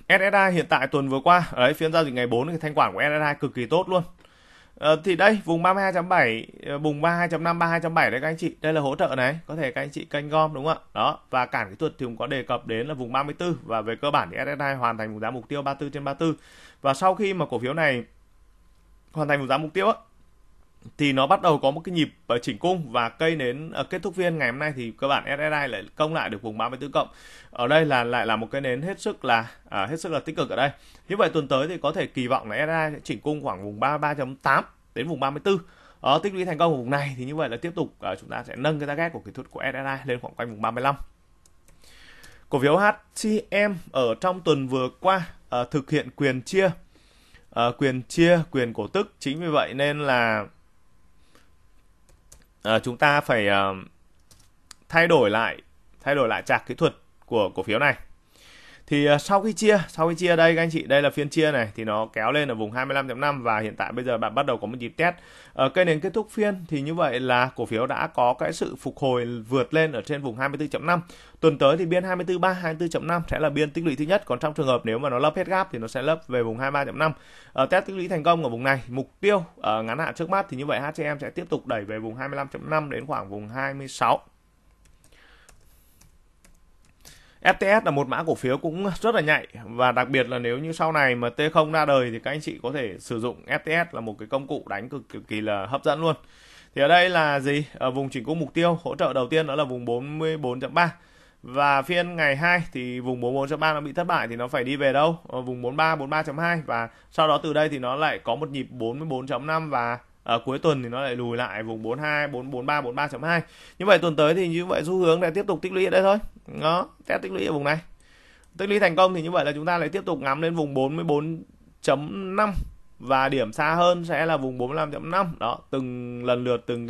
SSI hiện tại tuần vừa qua, ở đấy phiên giao dịch ngày 4 thì thanh quản của SSI cực kỳ tốt luôn. Thì đây vùng 32.7, vùng 32.5, 32.7 đấy các anh chị, đây là hỗ trợ này, có thể các anh chị canh gom đúng không ạ? Đó, và cản kỹ thuật thì cũng có đề cập đến là vùng 34, và về cơ bản thì SSI hoàn thành vùng giá mục tiêu 34/34. Và sau khi mà cổ phiếu này hoàn thành vùng giá mục tiêu á, thì nó bắt đầu có một cái nhịp chỉnh cung, và cây nến kết thúc phiên ngày hôm nay thì cơ bản SSI lại công lại được vùng 34+. Ở đây là lại là một cái nến hết sức là tích cực ở đây. Như vậy tuần tới thì có thể kỳ vọng là SSI sẽ chỉnh cung khoảng vùng 33.8 đến vùng 34. Tích lũy thành công ở vùng này thì như vậy là tiếp tục chúng ta sẽ nâng cái target của kỹ thuật của SSI lên khoảng quanh vùng 35. Cổ phiếu HCM ở trong tuần vừa qua thực hiện quyền chia, quyền cổ tức. Chính vì vậy nên là chúng ta phải thay đổi lại chart kỹ thuật của cổ phiếu này. Thì sau khi chia đây các anh chị, đây là phiên chia này thì nó kéo lên ở vùng 25.5 và hiện tại bây giờ bạn bắt đầu có một nhịp test. Ở cây nến kết thúc phiên thì như vậy là cổ phiếu đã có cái sự phục hồi vượt lên ở trên vùng 24.5. Tuần tới thì biên 24.3, 24.5 sẽ là biên tích lũy thứ nhất, còn trong trường hợp nếu mà nó lấp hết gap thì nó sẽ lấp về vùng 23.5. Test tích lũy thành công ở vùng này, mục tiêu ở ngắn hạn trước mắt thì như vậy HCM sẽ tiếp tục đẩy về vùng 25.5 đến khoảng vùng 26. FTS là một mã cổ phiếu cũng rất là nhạy, và đặc biệt là nếu như sau này mà T0 ra đời thì các anh chị có thể sử dụng FTS là một cái công cụ đánh cực kỳ là hấp dẫn luôn. Thì ở đây là gì? Ở vùng chỉnh cung mục tiêu, hỗ trợ đầu tiên đó là vùng 44.3. Và phiên ngày 2 thì vùng 44.3 nó bị thất bại thì nó phải đi về đâu? Ở vùng 43, 43.2 và sau đó từ đây thì nó lại có một nhịp 44.5 và ở cuối tuần thì nó lại lùi lại vùng 42, 43, 43.2. Như vậy tuần tới thì như vậy xu hướng lại tiếp tục tích lũy ở đây thôi. Nó test tích lũy ở vùng này. Tích lũy thành công thì như vậy là chúng ta lại tiếp tục ngắm lên vùng 44.5 và điểm xa hơn sẽ là vùng 45.5. Đó, từng lần lượt từng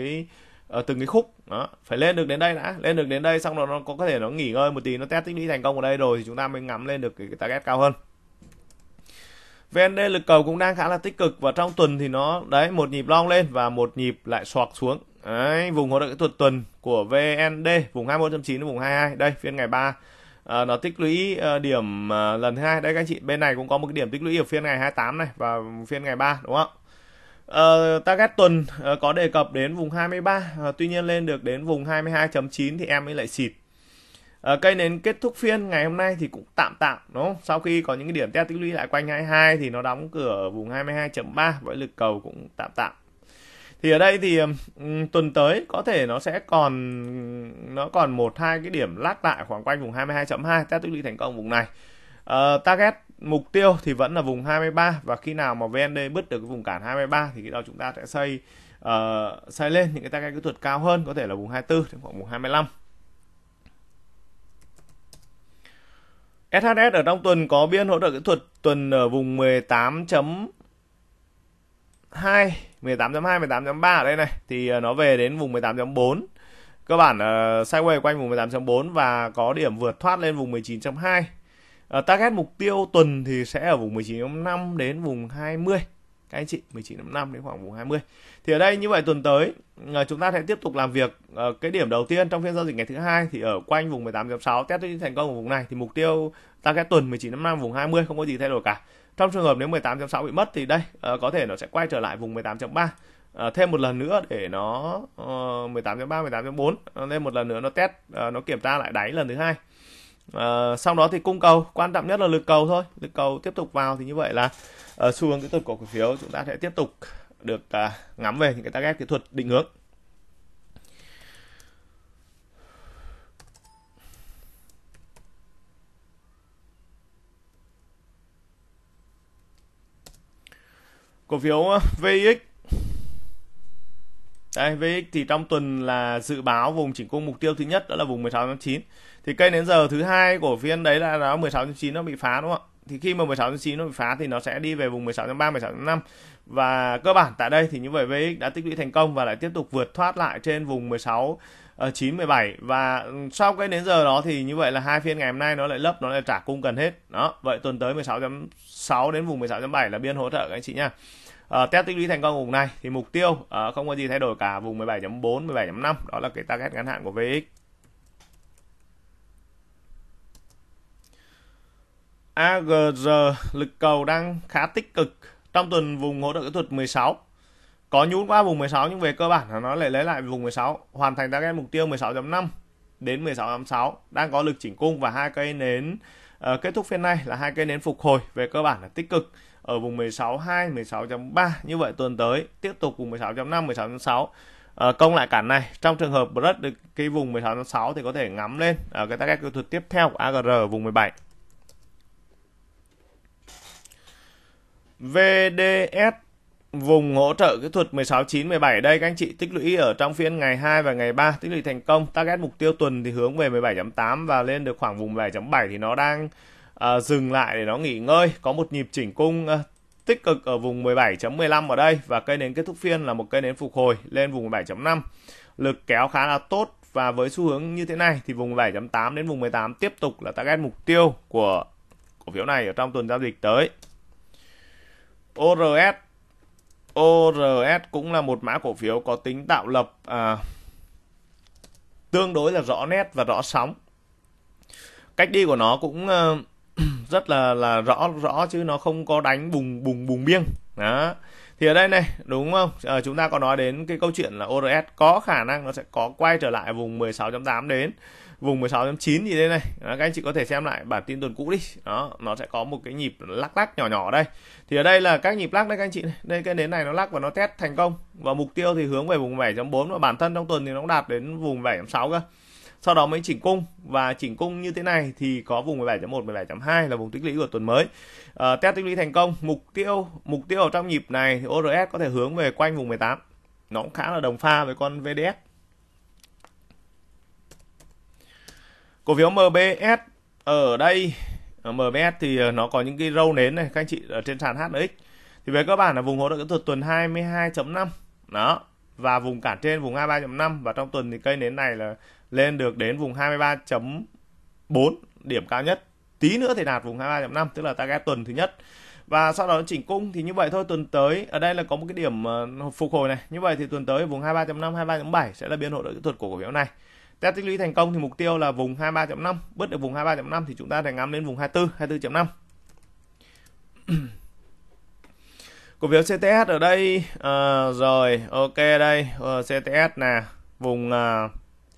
cái khúc đó, phải lên được đến đây đã, lên được đến đây xong rồi nó có thể nó nghỉ ngơi một tí, nó test tích lũy thành công ở đây rồi thì chúng ta mới ngắm lên được cái target cao hơn. VND lực cầu cũng đang khá là tích cực và trong tuần thì nó đấy một nhịp long lên và một nhịp lại xoạc xuống. Đấy, vùng hỗ trợ kỹ thuật tuần của VND vùng 21.9 đến vùng 22. Đây phiên ngày 3 nó tích lũy điểm lần thứ 2. Đây các anh chị, bên này cũng có một cái điểm tích lũy ở phiên ngày 28 này và phiên ngày 3 đúng không? Target tuần có đề cập đến vùng 23, tuy nhiên lên được đến vùng 22.9 thì em ấy lại xịt. Cây nến kết thúc phiên ngày hôm nay thì cũng tạm đúng không? Sau khi có những cái điểm test tích lũy lại quanh 22 thì nó đóng cửa ở vùng 22.3 với lực cầu cũng tạm. Thì ở đây thì tuần tới có thể nó sẽ còn một hai cái điểm lắc lại khoảng quanh vùng 22.2, test tích lũy thành công vùng này. Target mục tiêu thì vẫn là vùng 23 và khi nào mà VND bứt được cái vùng cản 23 thì khi đó chúng ta sẽ xây lên những cái target kỹ thuật cao hơn, có thể là vùng 24 đến khoảng vùng 25. SHS ở trong tuần có biên hỗ trợ kỹ thuật tuần ở vùng 18.2, 18.2, 18.3 ở đây này thì nó về đến vùng 18.4. Cơ bản sideway quanh vùng 18.4 và có điểm vượt thoát lên vùng 19.2. Target mục tiêu tuần thì sẽ ở vùng 19.5 đến vùng 20. Các anh chị 19.5 đến khoảng vùng 20. Thì ở đây như vậy tuần tới chúng ta sẽ tiếp tục làm việc. Cái điểm đầu tiên trong phiên giao dịch ngày thứ hai thì ở quanh vùng 18.6, test thành công ở vùng này thì mục tiêu target tuần 19.5 vùng 20 không có gì thay đổi cả. Trong trường hợp nếu 18.6 bị mất thì đây có thể nó sẽ quay trở lại vùng 18.3 thêm một lần nữa để nó 18.3, 18.4 lên một lần nữa nó test, nó kiểm tra lại đáy lần thứ hai. Sau đó thì cung cầu, quan trọng nhất là lực cầu thôi, lực cầu tiếp tục vào thì như vậy là xu hướng kỹ thuật của cổ phiếu chúng ta sẽ tiếp tục được ngắm về những cái target kỹ thuật định hướng. Cổ phiếu VX. Đây, VX thì trong tuần là dự báo vùng chỉnh cung mục tiêu thứ nhất đó là vùng 16.9. Thì cây đến giờ thứ hai của phiên đấy là nó 16.9 nó bị phá đúng không ạ? Thì khi mà 16.9 nó bị phá thì nó sẽ đi về vùng 16.3, 16.5. Và cơ bản tại đây thì như vậy VX đã tích lũy thành công và lại tiếp tục vượt thoát lại trên vùng 16.9, 17. Và sau cái đến giờ đó thì như vậy là hai phiên ngày hôm nay nó lại lấp, nó lại trả cung gần hết. Đó, vậy tuần tới 16.6 đến vùng 16.7 là biên hỗ trợ các anh chị nha. Test tích lũy thành công vùng này thì mục tiêu không có gì thay đổi cả, vùng 17.4, 17.5 đó là cái target ngắn hạn của VX. AGR lực cầu đang khá tích cực. Trong tuần vùng hỗ trợ kỹ thuật 16 có nhún qua vùng 16 nhưng về cơ bản là nó lại lấy lại vùng 16, hoàn thành target mục tiêu 16.5 đến 16.6, đang có lực chỉnh cung và hai cây nến kết thúc phiên này là hai cây nến phục hồi về cơ bản là tích cực ở vùng 16.2, 16.3. Như vậy tuần tới tiếp tục vùng 16.5, 16.6 công lại cản này. Trong trường hợp rớt được cái vùng 16.6 thì có thể ngắm lên ở cái target kỹ thuật tiếp theo của AGR ở vùng 17. VDS vùng hỗ trợ kỹ thuật 16.9, 17 đây các anh chị, tích lũy ở trong phiên ngày 2 và ngày 3 tích lũy thành công. Target mục tiêu tuần thì hướng về 17.8 và lên được khoảng vùng 17.7 thì nó đang dừng lại để nó nghỉ ngơi, có một nhịp chỉnh cung tích cực ở vùng 17.15 ở đây và cây nến kết thúc phiên là một cây nến phục hồi lên vùng 17.5. Lực kéo khá là tốt và với xu hướng như thế này thì vùng 17.8 đến vùng 18 tiếp tục là target mục tiêu của cổ phiếu này ở trong tuần giao dịch tới. ORS cũng là một mã cổ phiếu có tính tạo lập tương đối là rõ nét và rõ sóng. Cách đi của nó cũng rất là rõ chứ nó không có đánh bùng biêng. Đó. Thì ở đây này, đúng không? Chúng ta có nói đến cái câu chuyện là ORS có khả năng nó sẽ có quay trở lại vùng 16.8 đến vùng 16.9 gì đây này. Đó, các anh chị có thể xem lại bản tin tuần cũ đi. Đó, nó sẽ có một cái nhịp lắc nhỏ đây. Thì ở đây là các nhịp lắc đấy các anh chị này. Đây cái nến này nó lắc và nó test thành công. Và mục tiêu thì hướng về vùng 7.4 và bản thân trong tuần thì nó cũng đạt đến vùng 7.6 cơ. Sau đó mới chỉnh cung, và chỉnh cung như thế này thì có vùng 17.1, 17.2 là vùng tích lũy của tuần mới. Test tích lũy thành công, mục tiêu ở trong nhịp này thì ORS có thể hướng về quanh vùng 18. Nó cũng khá là đồng pha với con VDS. Cổ phiếu MBS ở đây, MBS thì nó có những cái râu nến này các anh chị ở trên sàn HNX. Thì về cơ bản là vùng hỗ trợ kỹ thuật tuần 22.5. Đó, và vùng cản trên vùng 23.5, và trong tuần thì cây nến này là lên được đến vùng 23.4 điểm cao nhất, tí nữa thì đạt vùng 23.5, tức là target tuần thứ nhất, và sau đó chỉnh cung thì như vậy thôi. Tuần tới ở đây là có một cái điểm phục hồi này, như vậy thì tuần tới vùng 23.5 23.7 sẽ là biên hỗ trợ kỹ thuật của cổ phiếu này. Test tích lũy thành công thì mục tiêu là vùng 23.5, bứt được vùng 23.5 thì chúng ta sẽ ngắm lên vùng 24.5. Cổ phiếu CTS ở đây rồi, ok đây, CTS nè, vùng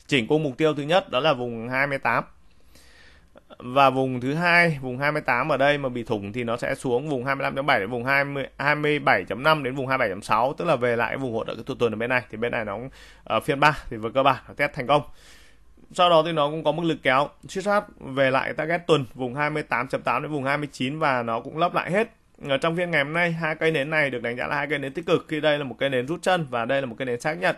chỉnh cung mục tiêu thứ nhất đó là vùng 28. Và vùng thứ hai, vùng 28 ở đây mà bị thủng thì nó sẽ xuống vùng 25.7 đến vùng 27.5 đến vùng 27.6, tức là về lại cái vùng hỗ trợ kỹ thuật tuần ở bên này, thì bên này nó ở phiên 3 thì với cơ bản nó test thành công. Sau đó thì nó cũng có mức lực kéo suy sát về lại target tuần vùng 28.8 đến vùng 29 và nó cũng lấp lại hết. Ở trong phiên ngày hôm nay, hai cây nến này được đánh giá là hai cây nến tích cực, khi đây là một cây nến rút chân và đây là một cây nến xác nhận.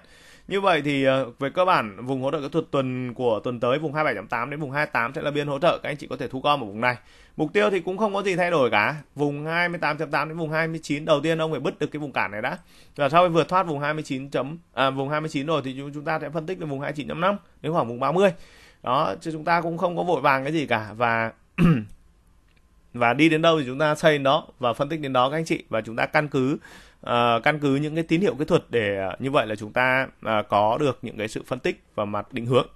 Như vậy thì về cơ bản vùng hỗ trợ kỹ thuật tuần của tuần tới vùng 27.8 đến vùng 28 sẽ là biên hỗ trợ, các anh chị có thể thu gom ở vùng này. Mục tiêu thì cũng không có gì thay đổi cả, vùng 28.8 đến vùng 29, đầu tiên ông phải bứt được cái vùng cản này đã. Là sau khi vượt thoát vùng 29 rồi thì chúng ta sẽ phân tích được vùng 29.5 đến khoảng vùng 30. Đó, chứ chúng ta cũng không có vội vàng cái gì cả, và và đi đến đâu thì chúng ta xây đến đó và phân tích đến đó các anh chị, và chúng ta căn cứ những cái tín hiệu kỹ thuật để như vậy là chúng ta có được những cái sự phân tích và mặt định hướng.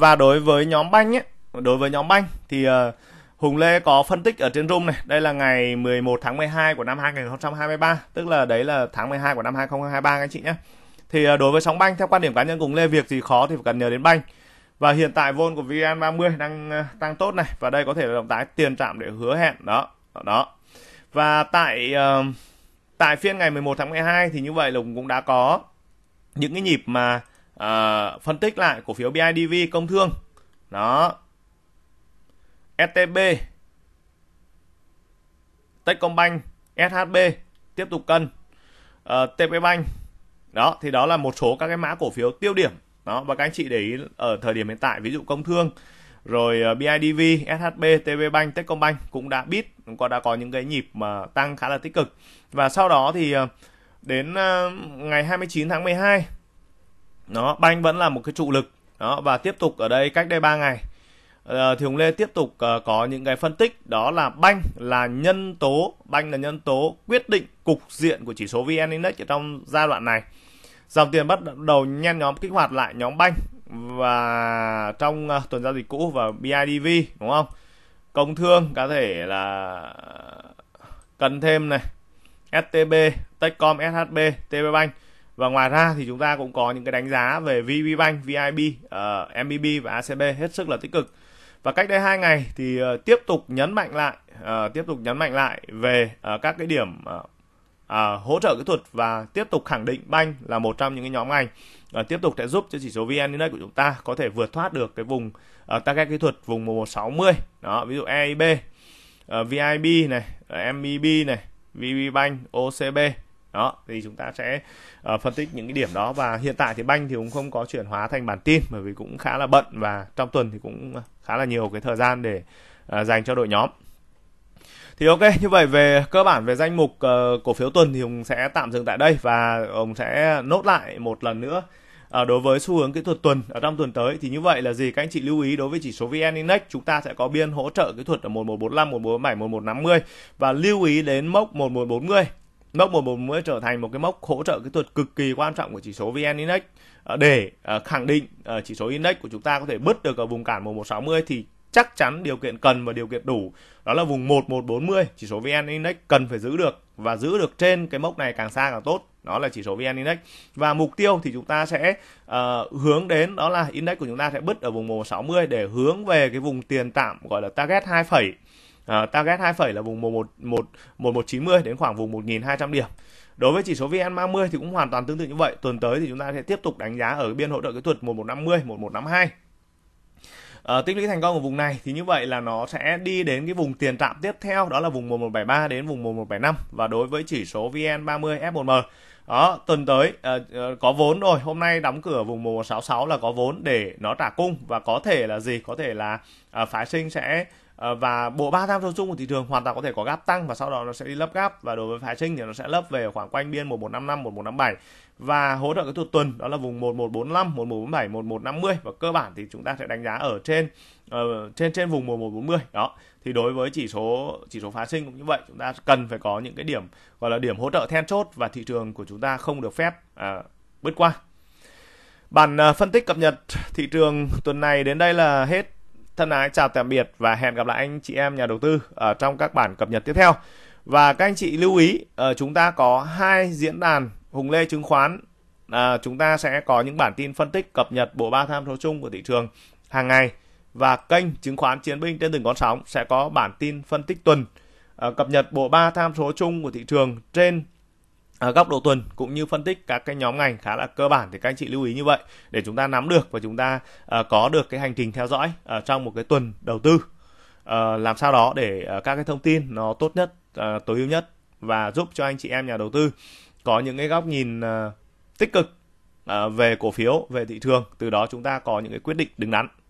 Và đối với nhóm banh ấy, thì Hùng Lê có phân tích ở trên room này, đây là ngày 11 tháng 12 của năm 2023, tức là đấy là tháng 12 của năm 2023 các anh chị nhé. Thì đối với sóng banh theo quan điểm cá nhân của Hùng Lê, việc gì khó thì cần nhờ đến banh. Và hiện tại vol của VN30 đang tăng tốt này, và đây có thể là động thái tiền trạm để hứa hẹn đó. Và tại phiên ngày 11 tháng 12 thì như vậy Lùng cũng đã có những cái nhịp mà phân tích lại cổ phiếu BIDV, Công Thương, đó, STB, Techcombank, SHB tiếp tục cân, TPBank. Đó thì đó là một số các cái mã cổ phiếu tiêu điểm. Đó, và các anh chị để ý ở thời điểm hiện tại, ví dụ Công Thương, rồi BIDV, SHB, TPBank, Techcombank cũng đã đã có những cái nhịp mà tăng khá là tích cực. Và sau đó thì đến ngày 29 tháng 12, nó banh vẫn là một cái trụ lực. Đó, và tiếp tục ở đây cách đây 3 ngày, thì Hùng Lê tiếp tục có những cái phân tích, đó là banh là nhân tố quyết định cục diện của chỉ số VN-Index trong giai đoạn này. Dòng tiền bắt đầu nhen nhóm kích hoạt lại nhóm banh và trong tuần giao dịch cũ, và BIDV đúng không? Công Thương có thể là cần thêm này, STB, Techcom, SHB, TPBank, và ngoài ra thì chúng ta cũng có những cái đánh giá về VPBank, VIB, MBB và ACB hết sức là tích cực. Và cách đây 2 ngày thì tiếp tục nhấn mạnh lại về các cái điểm hỗ trợ kỹ thuật, và tiếp tục khẳng định banh là một trong những cái nhóm ngành tiếp tục sẽ giúp cho chỉ số VN Index của chúng ta có thể vượt thoát được cái vùng target kỹ thuật vùng 1160. Đó, ví dụ EIB, VIB này, MBB này, VPBank, OCB. Đó, thì chúng ta sẽ phân tích những cái điểm đó, và hiện tại thì banh thì cũng không có chuyển hóa thành bản tin bởi vì cũng khá là bận, và trong tuần thì cũng khá là nhiều cái thời gian để dành cho đội nhóm. Thì ok, như vậy về cơ bản về danh mục cổ phiếu tuần thì Hùng sẽ tạm dừng tại đây, và Hùng sẽ nốt lại một lần nữa đối với xu hướng kỹ thuật tuần ở trong tuần tới thì như vậy là gì, các anh chị lưu ý đối với chỉ số VN Index chúng ta sẽ có biên hỗ trợ kỹ thuật ở 1145, 1147, 1150 và lưu ý đến mốc 1140. Mốc 1140 trở thành một cái mốc hỗ trợ kỹ thuật cực kỳ quan trọng của chỉ số VN Index để khẳng định chỉ số Index của chúng ta có thể bứt được ở vùng cản 1160 thì chắc chắn điều kiện cần và điều kiện đủ đó là vùng 1140 chỉ số VN Index cần phải giữ được và giữ được trên cái mốc này càng xa càng tốt. Đó là chỉ số VN Index và mục tiêu thì chúng ta sẽ hướng đến đó là index của chúng ta sẽ bứt ở vùng 1160 để hướng về cái vùng tiền tạm gọi là target 2 phẩy. Target 2 phẩy là vùng 1190 đến khoảng vùng 1200 điểm. Đối với chỉ số VN30 thì cũng hoàn toàn tương tự như vậy. Tuần tới thì chúng ta sẽ tiếp tục đánh giá ở biên hỗ trợ kỹ thuật 1150, 1152. Tích lũy thành công ở vùng này thì như vậy là nó sẽ đi đến cái vùng tiền trạm tiếp theo đó là vùng 1173 đến vùng 1175 và đối với chỉ số VN30F1M đó tuần tới có vốn rồi, hôm nay đóng cửa vùng 1166 là có vốn để nó trả cung và có thể là gì, có thể là phái sinh sẽ và bộ ba tham số chung của thị trường hoàn toàn có thể có gap tăng và sau đó nó sẽ đi lấp gap và đối với phái sinh thì nó sẽ lấp về khoảng quanh biên 1155, 1157 và hỗ trợ cái thuật tuần đó là vùng 1145, 1147, 1150 và cơ bản thì chúng ta sẽ đánh giá ở trên vùng 1140 đó. Thì đối với chỉ số phái sinh cũng như vậy, chúng ta cần phải có những cái điểm gọi là điểm hỗ trợ then chốt và thị trường của chúng ta không được phép bứt qua. Bản phân tích cập nhật thị trường tuần này đến đây là hết. Thân ái chào tạm biệt và hẹn gặp lại anh chị em nhà đầu tư ở trong các bản cập nhật tiếp theo. Và các anh chị lưu ý, chúng ta có hai diễn đàn Hùng Lê chứng khoán, chúng ta sẽ có những bản tin phân tích cập nhật bộ ba tham số chung của thị trường hàng ngày và kênh chứng khoán Chiến binh trên từng con sóng sẽ có bản tin phân tích tuần cập nhật bộ ba tham số chung của thị trường trên góc độ tuần cũng như phân tích các cái nhóm ngành khá là cơ bản. Thì các anh chị lưu ý như vậy để chúng ta nắm được và chúng ta có được cái hành trình theo dõi trong một cái tuần đầu tư làm sao đó để các cái thông tin nó tốt nhất, tối ưu nhất và giúp cho anh chị em nhà đầu tư có những cái góc nhìn tích cực về cổ phiếu, về thị trường, từ đó chúng ta có những cái quyết định đúng đắn.